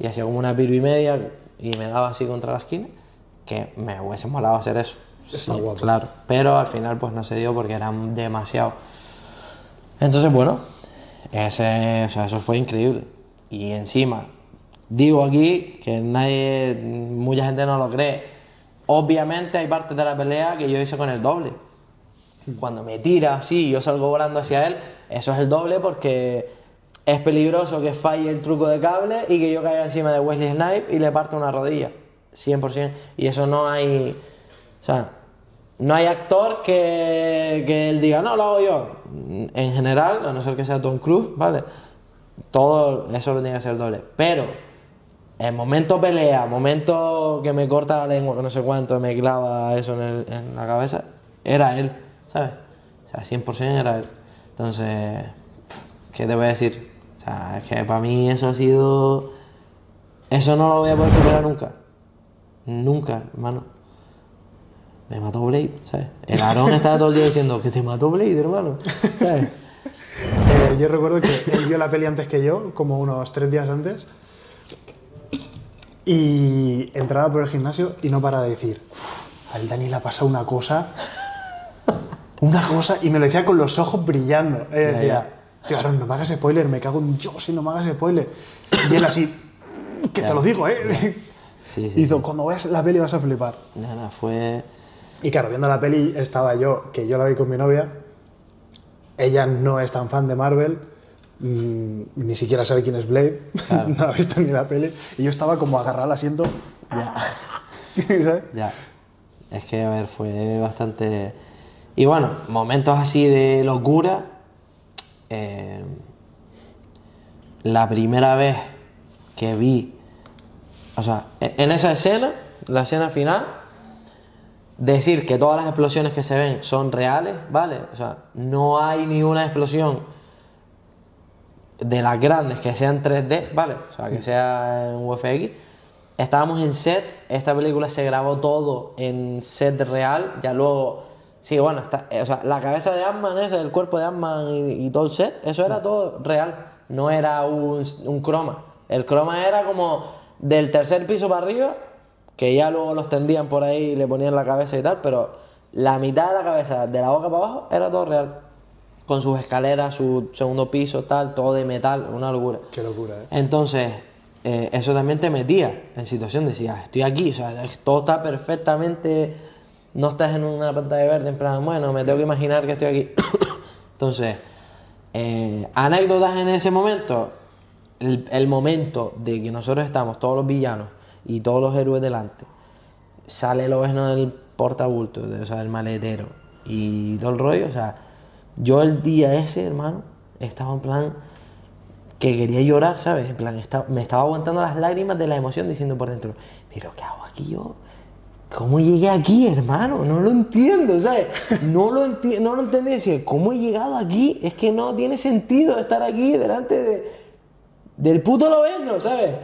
y hacía como una piru y media y me daba así contra la esquina, que me hubiese molado hacer eso. Sí, claro, pero al final pues no se dio porque eran demasiado. Entonces bueno, Ese, o sea, eso fue increíble. Y encima, digo aquí que nadie, mucha gente no lo cree. Obviamente hay partes de la pelea que yo hice con el doble. Cuando me tira así y yo salgo volando hacia él, eso es el doble porque es peligroso que falle el truco de cable y que yo caiga encima de Wesley Snipes y le parta una rodilla. cien por ciento. Y eso no hay... O sea, no hay actor que, que él diga, no, lo hago yo. En general, a no ser que sea Tom Cruise, ¿vale? Todo eso lo tiene que hacer el doble. Pero el momento pelea, momento que me corta la lengua, que no sé cuánto, me clava eso en, el, en la cabeza, era él, ¿sabes? O sea, cien por ciento era él. Entonces, ¿qué te voy a decir? O sea, es que para mí eso ha sido... Eso no lo voy a poder superar nunca. Nunca, hermano. Me mató Blade, ¿sabes? El Aarón estaba todo el día diciendo que te mató Blade, hermano, ¿sabes? Eh, yo recuerdo que él vio la peli antes que yo, como unos tres días antes, y entraba por el gimnasio y no para de decir, al Dani le ha pasado una cosa, una cosa, y me lo decía con los ojos brillando. Él decía, ya, ya. tío, Aarón, no me hagas spoiler, me cago en Dios si no me hagas spoiler. Y él así, que ya, te lo digo, ¿eh? Sí, sí, hizo, sí. Cuando veas la peli vas a flipar. Nada, no, no, fue... Y claro, viendo la peli estaba yo, que yo la vi con mi novia, ella no es tan fan de Marvel, mmm, ni siquiera sabe quién es Blade, claro. No ha visto ni la peli, y yo estaba como agarrado al asiento. Ya. ¿Sabes? Ya. Es que, a ver, fue bastante... Y bueno, momentos así de locura. Eh, la primera vez que vi, o sea, en esa escena, la escena final... Decir que todas las explosiones que se ven son reales, ¿vale? O sea, no hay ni una explosión de las grandes que sea en tres D, ¿vale? O sea, que sea en U F X. Estábamos en set, esta película se grabó todo en set real, ya luego... Sí, bueno, está, o sea, la cabeza de Ant-Man, el cuerpo de Ant-Man y, y todo el set, eso era todo real. No era un, un croma. El croma era como del tercer piso para arriba, que ya luego los tendían por ahí y le ponían la cabeza y tal, pero la mitad de la cabeza, de la boca para abajo, era todo real. Con sus escaleras, su segundo piso, tal, todo de metal, una locura. Qué locura, ¿eh? Entonces, eh, eso también te metía en situación, decías, estoy aquí, o sea, todo está perfectamente... No estás en una pantalla verde, en plan, bueno, me tengo que imaginar que estoy aquí. Entonces, eh, anécdotas en ese momento, el, el momento de que nosotros estamos, todos los villanos, y todos los héroes delante, sale Lobezno del portabulto, de, o sea, del maletero, y todo el rollo, o sea, yo el día ese, hermano, estaba en plan que quería llorar, ¿sabes? En plan, está, me estaba aguantando las lágrimas de la emoción, diciendo por dentro, pero ¿qué hago aquí yo? ¿Cómo llegué aquí, hermano? No lo entiendo, ¿sabes? No lo, enti no lo entendí, decía, ¿cómo he llegado aquí? Es que no tiene sentido estar aquí delante de, del puto Lobezno, ¿sabes?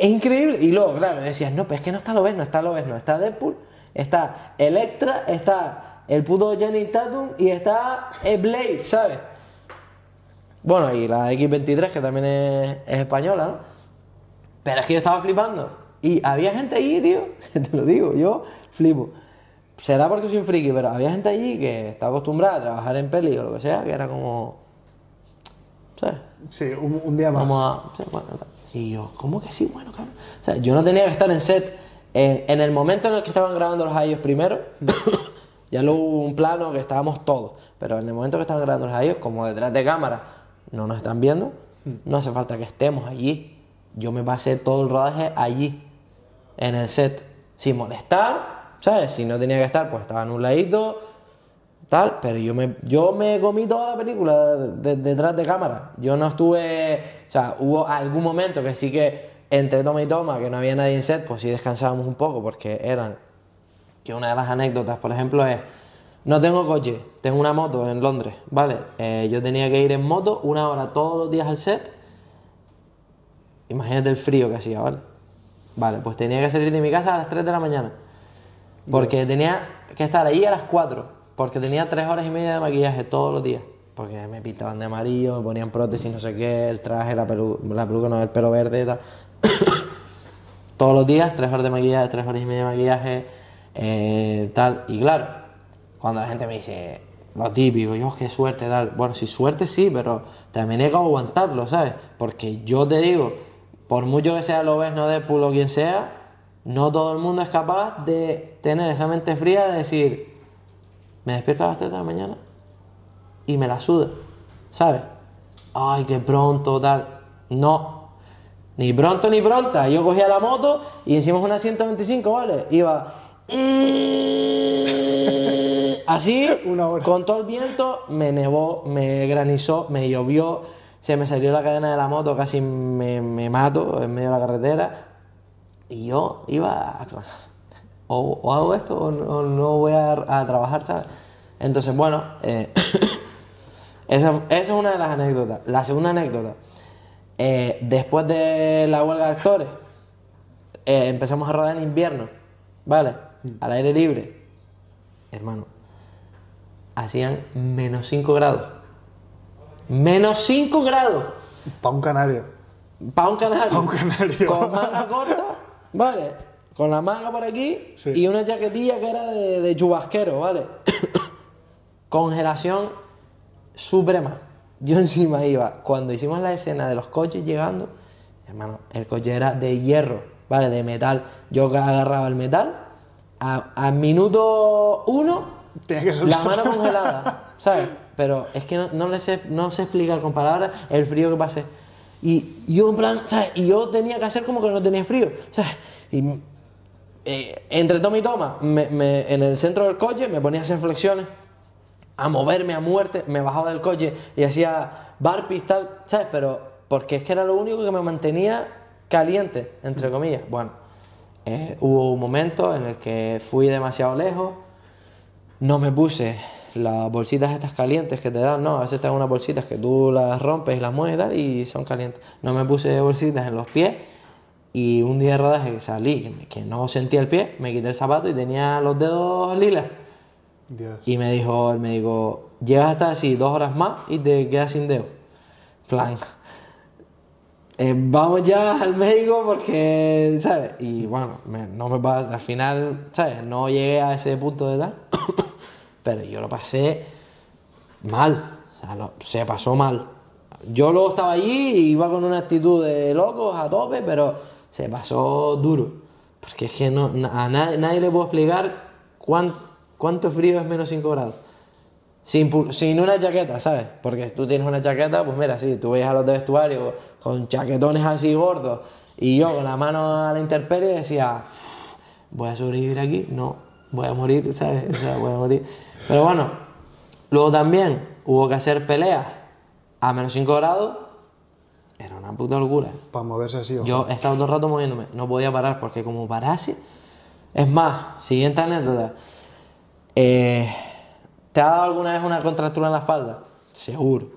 Es increíble. Y luego, claro, decías, no, pero es que no está Lobezno, está Lobezno, está Deadpool, está Electra, está el puto Jenny Tatum y está Blade, ¿sabes? Bueno, y la equis veintitrés, que también es, es española, ¿no? Pero es que yo estaba flipando. Y había gente allí, tío, te lo digo, yo flipo. Será porque soy un friki, pero había gente allí que está acostumbrada a trabajar en peli o lo que sea, que era como... ¿sabes? Sí, un, un día más. Vamos a, sí, bueno, y yo, ¿cómo que sí? Bueno, cabrón. O sea, yo no tenía que estar en set. En, en el momento en el que estaban grabando los A I Os primero, ya luego hubo un plano que estábamos todos. Pero en el momento que estaban grabando los A I Os, como detrás de cámara no nos están viendo, no hace falta que estemos allí. Yo me pasé todo el rodaje allí, en el set, sin molestar, ¿sabes? Si no tenía que estar, pues estaba en un ladito, tal, pero yo me, yo me comí toda la película de, de, detrás de cámara. Yo no estuve... O sea, hubo algún momento que sí que entre toma y toma, que no había nadie en set, pues sí descansábamos un poco, porque eran... Que una de las anécdotas, por ejemplo, es... No tengo coche, tengo una moto en Londres, ¿vale? Eh, yo tenía que ir en moto una hora todos los días al set. Imagínate el frío que hacía, ¿vale? Vale, pues tenía que salir de mi casa a las tres de la mañana. Porque tenía que estar ahí a las cuatro. Porque tenía tres horas y media de maquillaje todos los días. Porque me pintaban de amarillo, me ponían prótesis, no sé qué, el traje, la, pelu la peluca, no, el pelo verde y tal. Todos los días, tres horas de maquillaje, tres horas y media de maquillaje, eh, tal. Y claro, cuando la gente me dice, lo típico, yo, qué suerte, tal. Bueno, sí, suerte sí, pero también hay que aguantarlo, ¿sabes? Porque yo te digo, por mucho que sea Lobezno, Deadpool o quien sea, no todo el mundo es capaz de tener esa mente fría de decir... Me despierto a las tres de la mañana y me la suda, ¿sabes? Ay, qué pronto, tal. No, ni pronto ni pronta. Yo cogía la moto y encima es una ciento veinticinco, ¿vale? Iba así, una hora. Con todo el viento, me nevó, me granizó, me llovió, se me salió la cadena de la moto, casi me, me mato en medio de la carretera. Y yo iba a... O, o hago esto o no, no voy a, a trabajar, ¿sabes? Entonces, bueno, eh, esa, esa es una de las anécdotas. La segunda anécdota, eh, después de la huelga de actores, eh, empezamos a rodar en invierno, ¿vale? Al aire libre. Hermano, hacían menos cinco grados. ¡Menos cinco grados! Para un canario. Para un canario. Para un canario. Con manga corta, ¿vale? Con la manga por aquí, sí. Y una chaquetilla que era de, de chubasquero, ¿vale? Congelación suprema. Yo encima iba. Cuando hicimos la escena de los coches llegando, hermano, el coche era de hierro, ¿vale? De metal. Yo agarraba el metal, a, a minuto uno, que la mano congelada, ¿sabes? Pero es que no, no, le sé, no sé explicar con palabras el frío que pasé. Y yo, en plan, ¿sabes? Y yo tenía que hacer como que no tenía frío, ¿sabes? Y... Eh, entre toma y toma, me, me, en el centro del coche me ponía a hacer flexiones, a moverme a muerte, me bajaba del coche y hacía burpees, tal, ¿sabes? Pero porque es que era lo único que me mantenía caliente, entre comillas. Bueno, eh, hubo un momento en el que fui demasiado lejos, no me puse las bolsitas estas calientes que te dan, no, a veces te dan unas bolsitas que tú las rompes y las mueves y tal y son calientes. No me puse bolsitas en los pies. Y un día de rodaje que salí, que, me, que no sentía el pie, me quité el zapato y tenía los dedos lilas. Dios. Y me dijo el médico, llegas hasta así dos horas más y te quedas sin dedo. Plan, eh, vamos ya al médico porque, ¿sabes? Y bueno, me, no me pasa, al final, ¿sabes? No llegué a ese punto de tal, pero yo lo pasé mal, o sea, lo, se pasó mal. Yo luego estaba allí y iba con una actitud de locos a tope, pero... Se pasó duro, porque es que no, a nadie, nadie le puedo explicar cuán, cuánto frío es menos cinco grados. Sin, sin una chaqueta, ¿sabes? Porque tú tienes una chaqueta, pues mira, sí, tú ves a los de vestuario con chaquetones así gordos y yo con la mano a la intemperie decía, ¿voy a sobrevivir aquí? No, voy a morir, ¿sabes? O sea, voy a morir. Pero bueno, luego también hubo que hacer peleas a menos cinco grados. Era una puta locura. Para moverse así, ojo. Yo estaba todo el rato moviéndome. No podía parar porque como parase... Es más, siguiente anécdota. Eh, ¿Te ha dado alguna vez una contractura en la espalda? Seguro.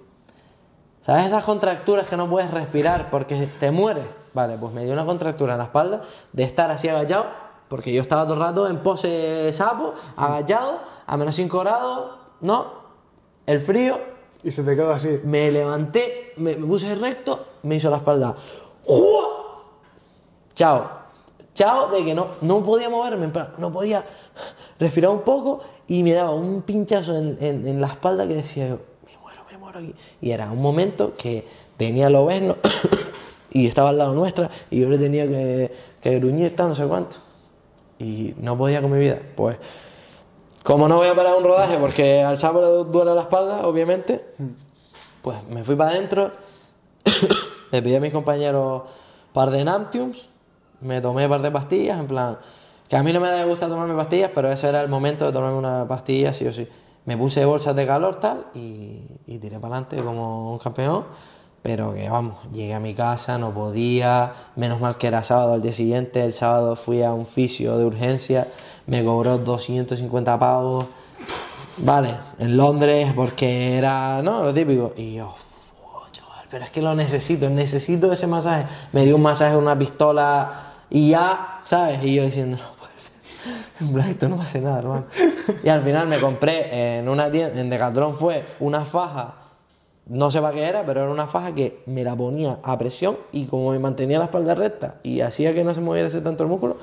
¿Sabes esas contracturas que no puedes respirar porque te mueres? Vale, pues me dio una contractura en la espalda de estar así agachado porque yo estaba todo el rato en pose sapo, agachado, a menos cinco grados, ¿no? El frío... Y se te quedó así. Me levanté, me, me puse recto, me hizo la espalda. ¡Jua! Chao. Chao de que no, no podía moverme, no podía respirar un poco y me daba un pinchazo en, en, en la espalda que decía yo, me muero, me muero aquí. Y era un momento que venía Lobezno y estaba al lado nuestra y yo le tenía que, que gruñir tal, no sé cuánto. Y no podía con mi vida. Pues, como no voy a parar un rodaje porque al Sapo le duele la espalda, obviamente, pues me fui para adentro, le pedí a mis compañeros par de Namtiums, me tomé par de pastillas, en plan, que a mí no me gusta tomarme pastillas, pero ese era el momento de tomarme una pastilla, sí o sí. Me puse bolsas de calor, tal, y, y tiré para adelante como un campeón, pero que vamos, llegué a mi casa, no podía, menos mal que era sábado al día siguiente, el sábado fui a un fisio de urgencia, me cobró doscientos cincuenta pavos, vale, en Londres, porque era, no, lo típico, y yo, chaval, pero es que lo necesito, necesito ese masaje, me dio un masaje, una pistola, y ya, ¿sabes? Y yo diciendo, no puede ser, en plan, esto no hace nada, hermano, y al final me compré en una tienda, en Decathlon fue una faja, no sé para qué era, pero era una faja que me la ponía a presión y como me mantenía la espalda recta y hacía que no se moviera ese tanto el músculo,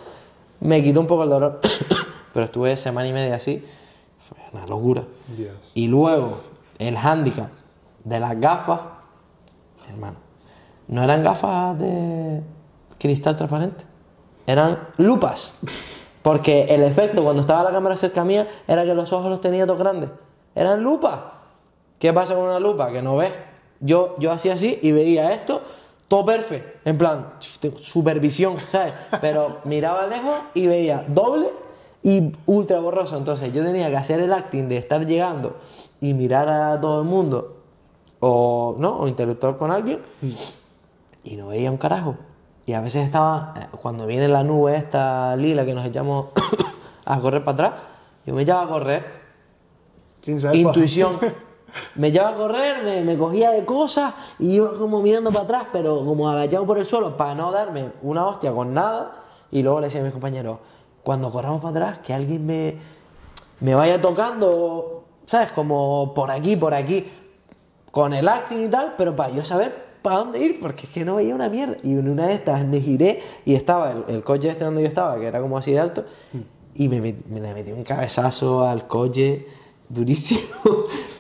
me quitó un poco el dolor. Pero estuve semana y media así, fue una locura. Dios. Y luego, el hándicap de las gafas, hermano, no eran gafas de cristal transparente, eran lupas. Porque el efecto cuando estaba la cámara cerca mía era que los ojos los tenía todos grandes, eran lupas. ¿Qué pasa con una lupa? Que no ves. Yo, yo hacía así y veía esto, todo perfecto, en plan, supervisión, ¿sabes? Pero miraba lejos y veía doble y ultra borroso. Entonces yo tenía que hacer el acting de estar llegando y mirar a todo el mundo o, ¿no? O interactuar con alguien y no veía un carajo. Y a veces estaba, cuando viene la nube esta lila que nos echamos a correr para atrás, yo me echaba a correr. Sin saber. Intuición. Me echaba a correr, me, me cogía de cosas y iba como mirando para atrás, pero como agachado por el suelo para no darme una hostia con nada. Y luego le decía a mis compañeros, cuando corramos para atrás, que alguien me, me vaya tocando, ¿sabes? Como por aquí, por aquí, con el acting y tal, pero para yo saber para dónde ir, porque es que no veía una mierda. Y en una de estas me giré y estaba el, el coche este donde yo estaba, que era como así de alto, y me, me le metí un cabezazo al coche durísimo.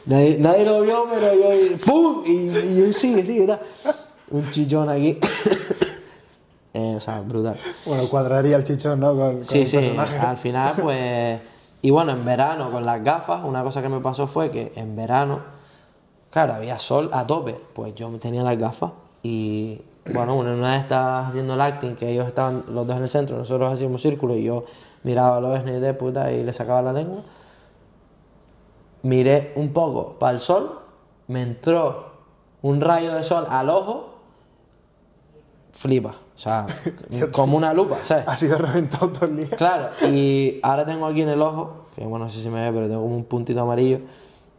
Nadie, nadie lo vio, pero yo... ¡Pum! Y, y yo, sigue, sigue, tal. Un chichón aquí. eh, o sea, brutal. Bueno, cuadraría el chichón, ¿no? Con, con sí, el sí. Personaje. Al final, pues... Y bueno, en verano, con las gafas, una cosa que me pasó fue que en verano... Claro, había sol a tope. Pues yo tenía las gafas y... Bueno, una de estas haciendo el acting, que ellos estaban los dos en el centro, nosotros hacíamos círculo y yo miraba a los de puta y le sacaba la lengua. Miré un poco para el sol, me entró un rayo de sol al ojo, flipa, o sea, como una lupa, ¿sabes? Ha sido reventado todo el día. Claro, y ahora tengo aquí en el ojo, que bueno, no sé si me ve, pero tengo como un puntito amarillo,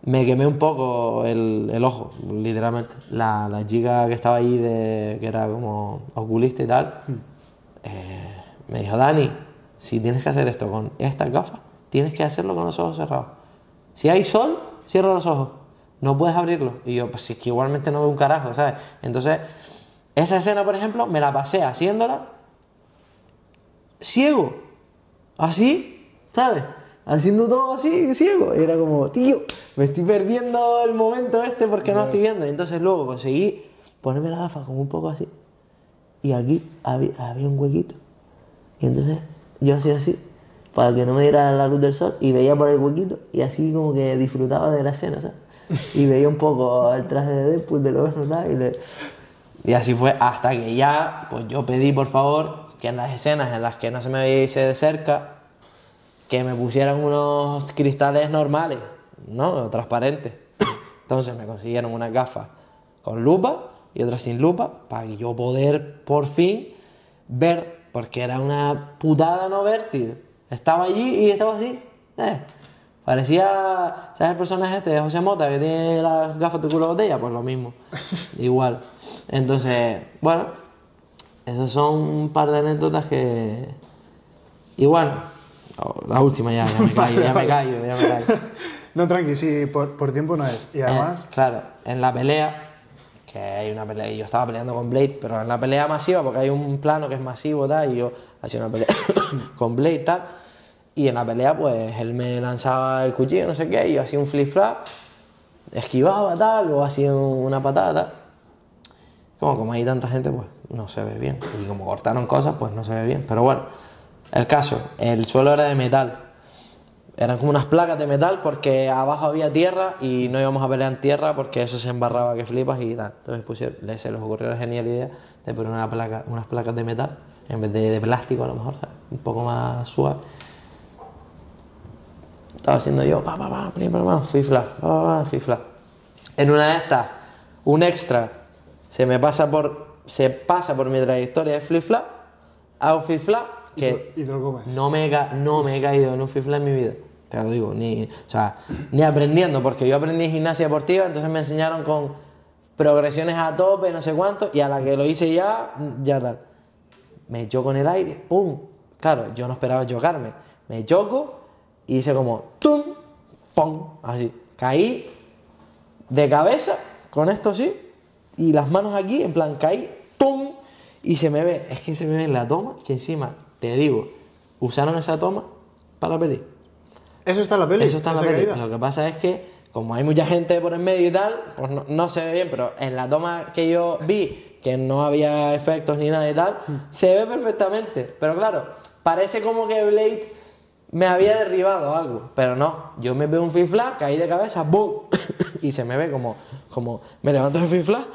me quemé un poco el, el ojo, literalmente. La, la chica que estaba ahí, de, que era como oculista y tal, eh, me dijo, Dani, si tienes que hacer esto con estas gafas, tienes que hacerlo con los ojos cerrados. Si hay sol, cierra los ojos, no puedes abrirlos. Y yo, pues si es que igualmente no veo un carajo, ¿sabes? Entonces, esa escena, por ejemplo, me la pasé haciéndola ciego, así, ¿sabes? Haciendo todo así, ciego. Y era como, tío, me estoy perdiendo el momento este porque no lo estoy viendo. Y entonces luego conseguí ponerme las gafas como un poco así. Y aquí había, había un huequito. Y entonces yo hacía así, para que no me diera la luz del sol, y veía por el huequito, y así como que disfrutaba de la escena, ¿sabes? Y veía un poco el traje de Deadpool, de Lobezno, y le... Y así fue, hasta que ya, pues yo pedí, por favor, que en las escenas en las que no se me viese de cerca, que me pusieran unos cristales normales, ¿no? Transparentes. Entonces me consiguieron unas gafas con lupa, y otras sin lupa, para que yo poder, por fin, ver, porque era una putada no ver, tío. Estaba allí y estaba así, eh. Parecía, ¿sabes el personaje este de José Mota que tiene las gafas de culo de botella? Pues lo mismo, igual. Entonces, bueno, esas son un par de anécdotas que... Y bueno, la última ya, ya me callo, ya me callo, ya me callo. No, tranqui, sí, por, por tiempo no es. Y además... Eh, claro, en la pelea, que hay una pelea, yo estaba peleando con Blade, pero en la pelea masiva, porque hay un plano que es masivo, tal, y yo hacía una pelea con Blade, tal, y en la pelea, pues, él me lanzaba el cuchillo, no sé qué, y yo hacía un flip-flap, esquivaba, tal, o hacía una patada, tal. Como, como hay tanta gente, pues, no se ve bien. Y como cortaron cosas, pues, no se ve bien. Pero bueno, el caso, el suelo era de metal. Eran como unas placas de metal porque abajo había tierra y no íbamos a pelear en tierra porque eso se embarraba que flipas y tal. Entonces pusieron, se les ocurrió la genial idea de poner una placa, unas placas de metal en vez de, de plástico a lo mejor, ¿sabes? Un poco más suave. Estaba haciendo yo, pa, pa, pa, plim, plim, fifla, pa, pa, fifla. En una de estas, un extra se me pasa por, se pasa por mi trayectoria de flip-flap, hago flip-flap, que y te lo comes. No, me he, no me he caído en un flip-flap en mi vida. Te lo digo, ni, o sea, ni aprendiendo, porque yo aprendí gimnasia deportiva, entonces me enseñaron con progresiones a tope, no sé cuánto, y a la que lo hice ya, ya tal. Me choco en el aire, ¡pum! Claro, yo no esperaba chocarme. Me choco y hice como ¡tum! ¡Pum! Así. Caí de cabeza, con esto así, y las manos aquí, en plan, caí, ¡tum! Y se me ve, es que se me ve en la toma, que encima, te digo, usaron esa toma para la peli. Eso está en la peli. Eso está en la peli. Caída. Lo que pasa es que, como hay mucha gente por en medio y tal, pues no, no se ve bien, pero en la toma que yo vi, que no había efectos ni nada y tal, se ve perfectamente. Pero claro, parece como que Blade me había derribado algo, pero no. Yo me veo un flip-flap, caí de cabeza, ¡boom! Y se me ve como, como me levanto el flip-flap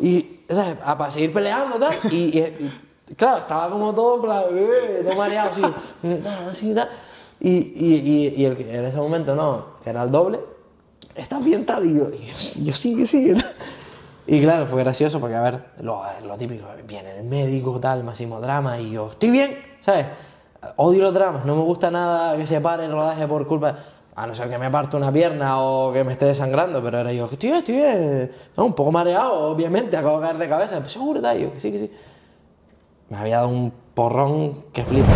y, ¿sabes? A, para seguir peleando, tal. Y, y, y claro, estaba como todo, todo mareado, así, así, tal. Y, y, y, y el, en ese momento, no, que era el doble, está bien tal, y yo, yo, yo sí que sí. Y claro, fue gracioso porque, a ver, lo, lo típico, viene el médico, tal, máximo drama, y yo, estoy bien, ¿sabes? Odio los dramas, no me gusta nada que se pare el rodaje por culpa, a no ser que me parto una pierna o que me esté desangrando, pero era yo, estoy bien, estoy bien, no, un poco mareado, obviamente, acabo de caer de cabeza, pues seguro, tal, yo, que sí, que sí. Me había dado un porrón que flipa,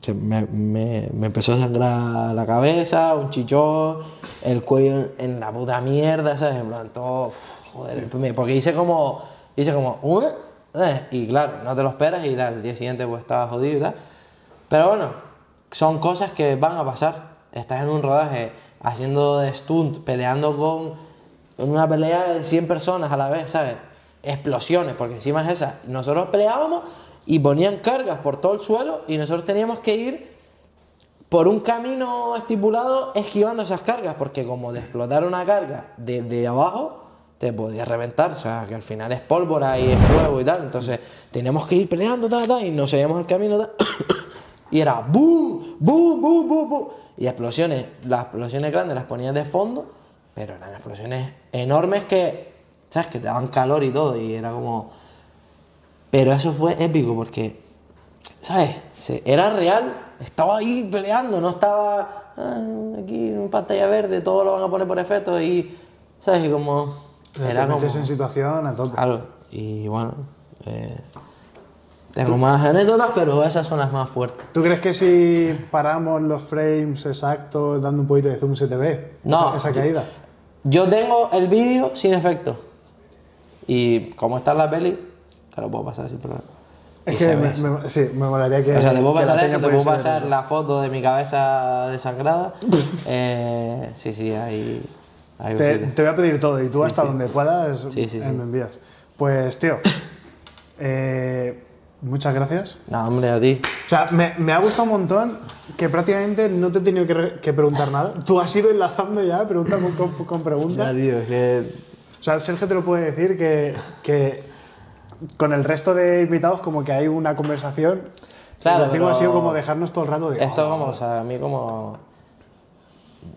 se, me, me, me empezó a sangrar la cabeza, un chichón, el cuello en, en la puta mierda, ¿sabes? En plan, todo, uf, joder, porque hice como, hice como, ¿uh? Y claro, no te lo esperas y tal, el día siguiente pues estaba jodido y tal. Pero bueno, son cosas que van a pasar. Estás en un rodaje haciendo de stunt, peleando con una pelea de cien personas a la vez, ¿sabes? Explosiones, porque encima es esa. Nosotros peleábamos y ponían cargas por todo el suelo y nosotros teníamos que ir por un camino estipulado esquivando esas cargas, porque como de explotar una carga desde abajo te podías reventar, o sea, que al final es pólvora y es fuego y tal. Entonces teníamos que ir peleando, tal, tal, y nos seguíamos el camino, tal. Y era boom, boom, boom, boom, boom. Y explosiones, las explosiones grandes las ponías de fondo, pero eran explosiones enormes que, ¿sabes? Que te daban calor y todo, y era como... Pero eso fue épico porque, ¿sabes? Era real, estaba ahí peleando, no estaba ah, aquí en pantalla verde, todo lo van a poner por efectos y, ¿sabes? Y como... Era como... en situación a tope. Claro, y bueno... Eh... Tengo más anécdotas, pero esas son las más fuertes. ¿Tú crees que si paramos los frames exactos, dando un poquito de zoom, se te ve? No. Esa, esa caída. Yo tengo el vídeo sin efecto. Y como está en la peli, te lo puedo pasar sin problema. Es y que me, me, sí, me molaría que... O sea, te puedo pasar eso, te puedo pasar la foto de mi cabeza desangrada. eh, sí, sí, ahí... ahí te, te voy a pedir todo y tú sí, hasta sí. donde puedas sí, sí, eh, sí. me envías. Pues, tío... Eh, Muchas gracias. No, hombre, a ti. O sea, me, me ha gustado un montón que prácticamente no te he tenido que, re, que preguntar nada. Tú has ido enlazando ya pregunta con, con, con pregunta. Ya, tío, que... O sea, Sergio te lo puede decir que, que con el resto de invitados como que hay una conversación. Claro, pero... ha sido como dejarnos todo el rato de... Esto oh, como, o sea, a mí como...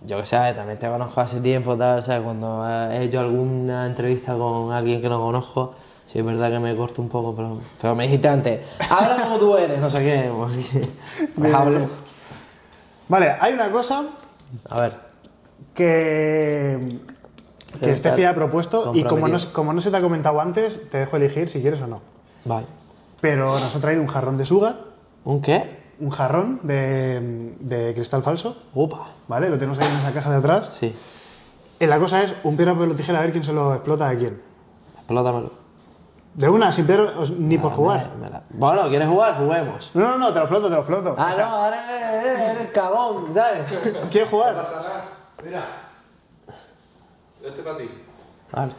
Yo que sé, también te conozco hace tiempo, tal, ¿sabes? Cuando he hecho alguna entrevista con alguien que no conozco... Sí, es verdad que me corto un poco, pero, pero me dijiste antes, habla como tú eres, no sé qué, pues, pues hablo. Vale, hay una cosa a ver. que, que Estefi ha propuesto y como no, como no se te ha comentado antes, te dejo elegir si quieres o no. Vale. Pero nos ha traído un jarrón de sugar. ¿Un qué? un jarrón de, de cristal falso. Opa. ¿Vale? Lo tenemos ahí en esa caja de atrás. Sí. Eh, la cosa es un piedra, papel o tijera, a ver quién se lo explota a quién. Explótamelo. De una, sin piedra, ni no, por jugar. Me la, me la... Bueno, ¿quieres jugar? Juguemos. No, no, no, te lo exploto, te lo exploto. Ah, o sea, no, ahora eres, eres cagón, ¿sabes? ¿Quieres jugar? No pasa nada. Mira. Este para ti. Vale.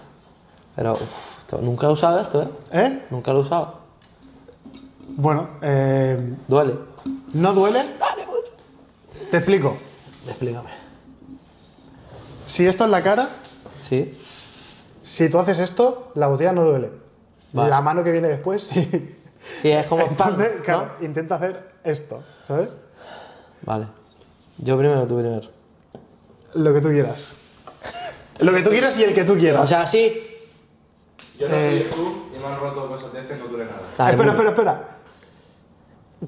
Pero, uff, nunca he usado esto, ¿eh? ¿Eh? Nunca lo he usado. Bueno, eh... ¿duele? ¿No duele? Dale, pues. Te explico. Explícame. Si esto es la cara... Sí. Si tú haces esto, la botella no duele. Vale. La mano que viene después, sí. Sí, es como... Entonces, pan, claro, ¿no? Intenta hacer esto, ¿sabes? Vale. Yo primero, tú primero. Lo que tú quieras. Lo que tú quieras y el que tú quieras. O sea, así... Yo no soy eh, tú y me han roto cosas de este, no duele nada. Dale, espera, espera, espera.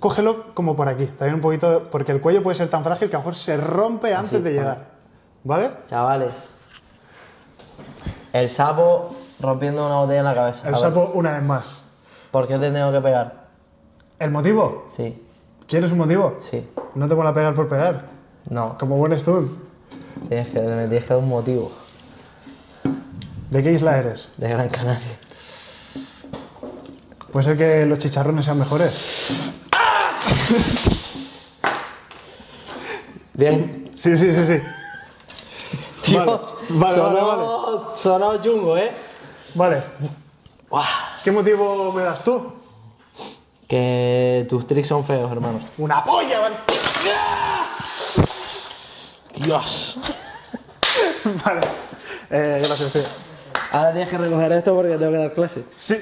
Cógelo como por aquí, también un poquito, porque el cuello puede ser tan frágil que a lo mejor se rompe antes así, de llegar. ¿Vale? Chavales. El sapo rompiendo una botella en la cabeza. El sapo una vez más. ¿Por qué te tengo que pegar? ¿El motivo? Sí. ¿Quieres un motivo? Sí. ¿No te mola pegar por pegar? No. Como buen stunt. Tienes que, me tienes que dar un motivo. ¿De qué isla eres? De Gran Canaria. Puede ser que los chicharrones sean mejores. ¡Ah! Bien. Sí, sí, sí, sí. Tío, vale, vale, sonó, vale, vale. Sonó chungo, ¿eh? Vale. Uah. ¿Qué motivo me das tú? Que tus tricks son feos, hermano. ¡Una polla, vale! ¡Ah! Dios. Vale. Eh, gracias, tío. Ahora tienes que recoger esto porque tengo que dar clase. Sí.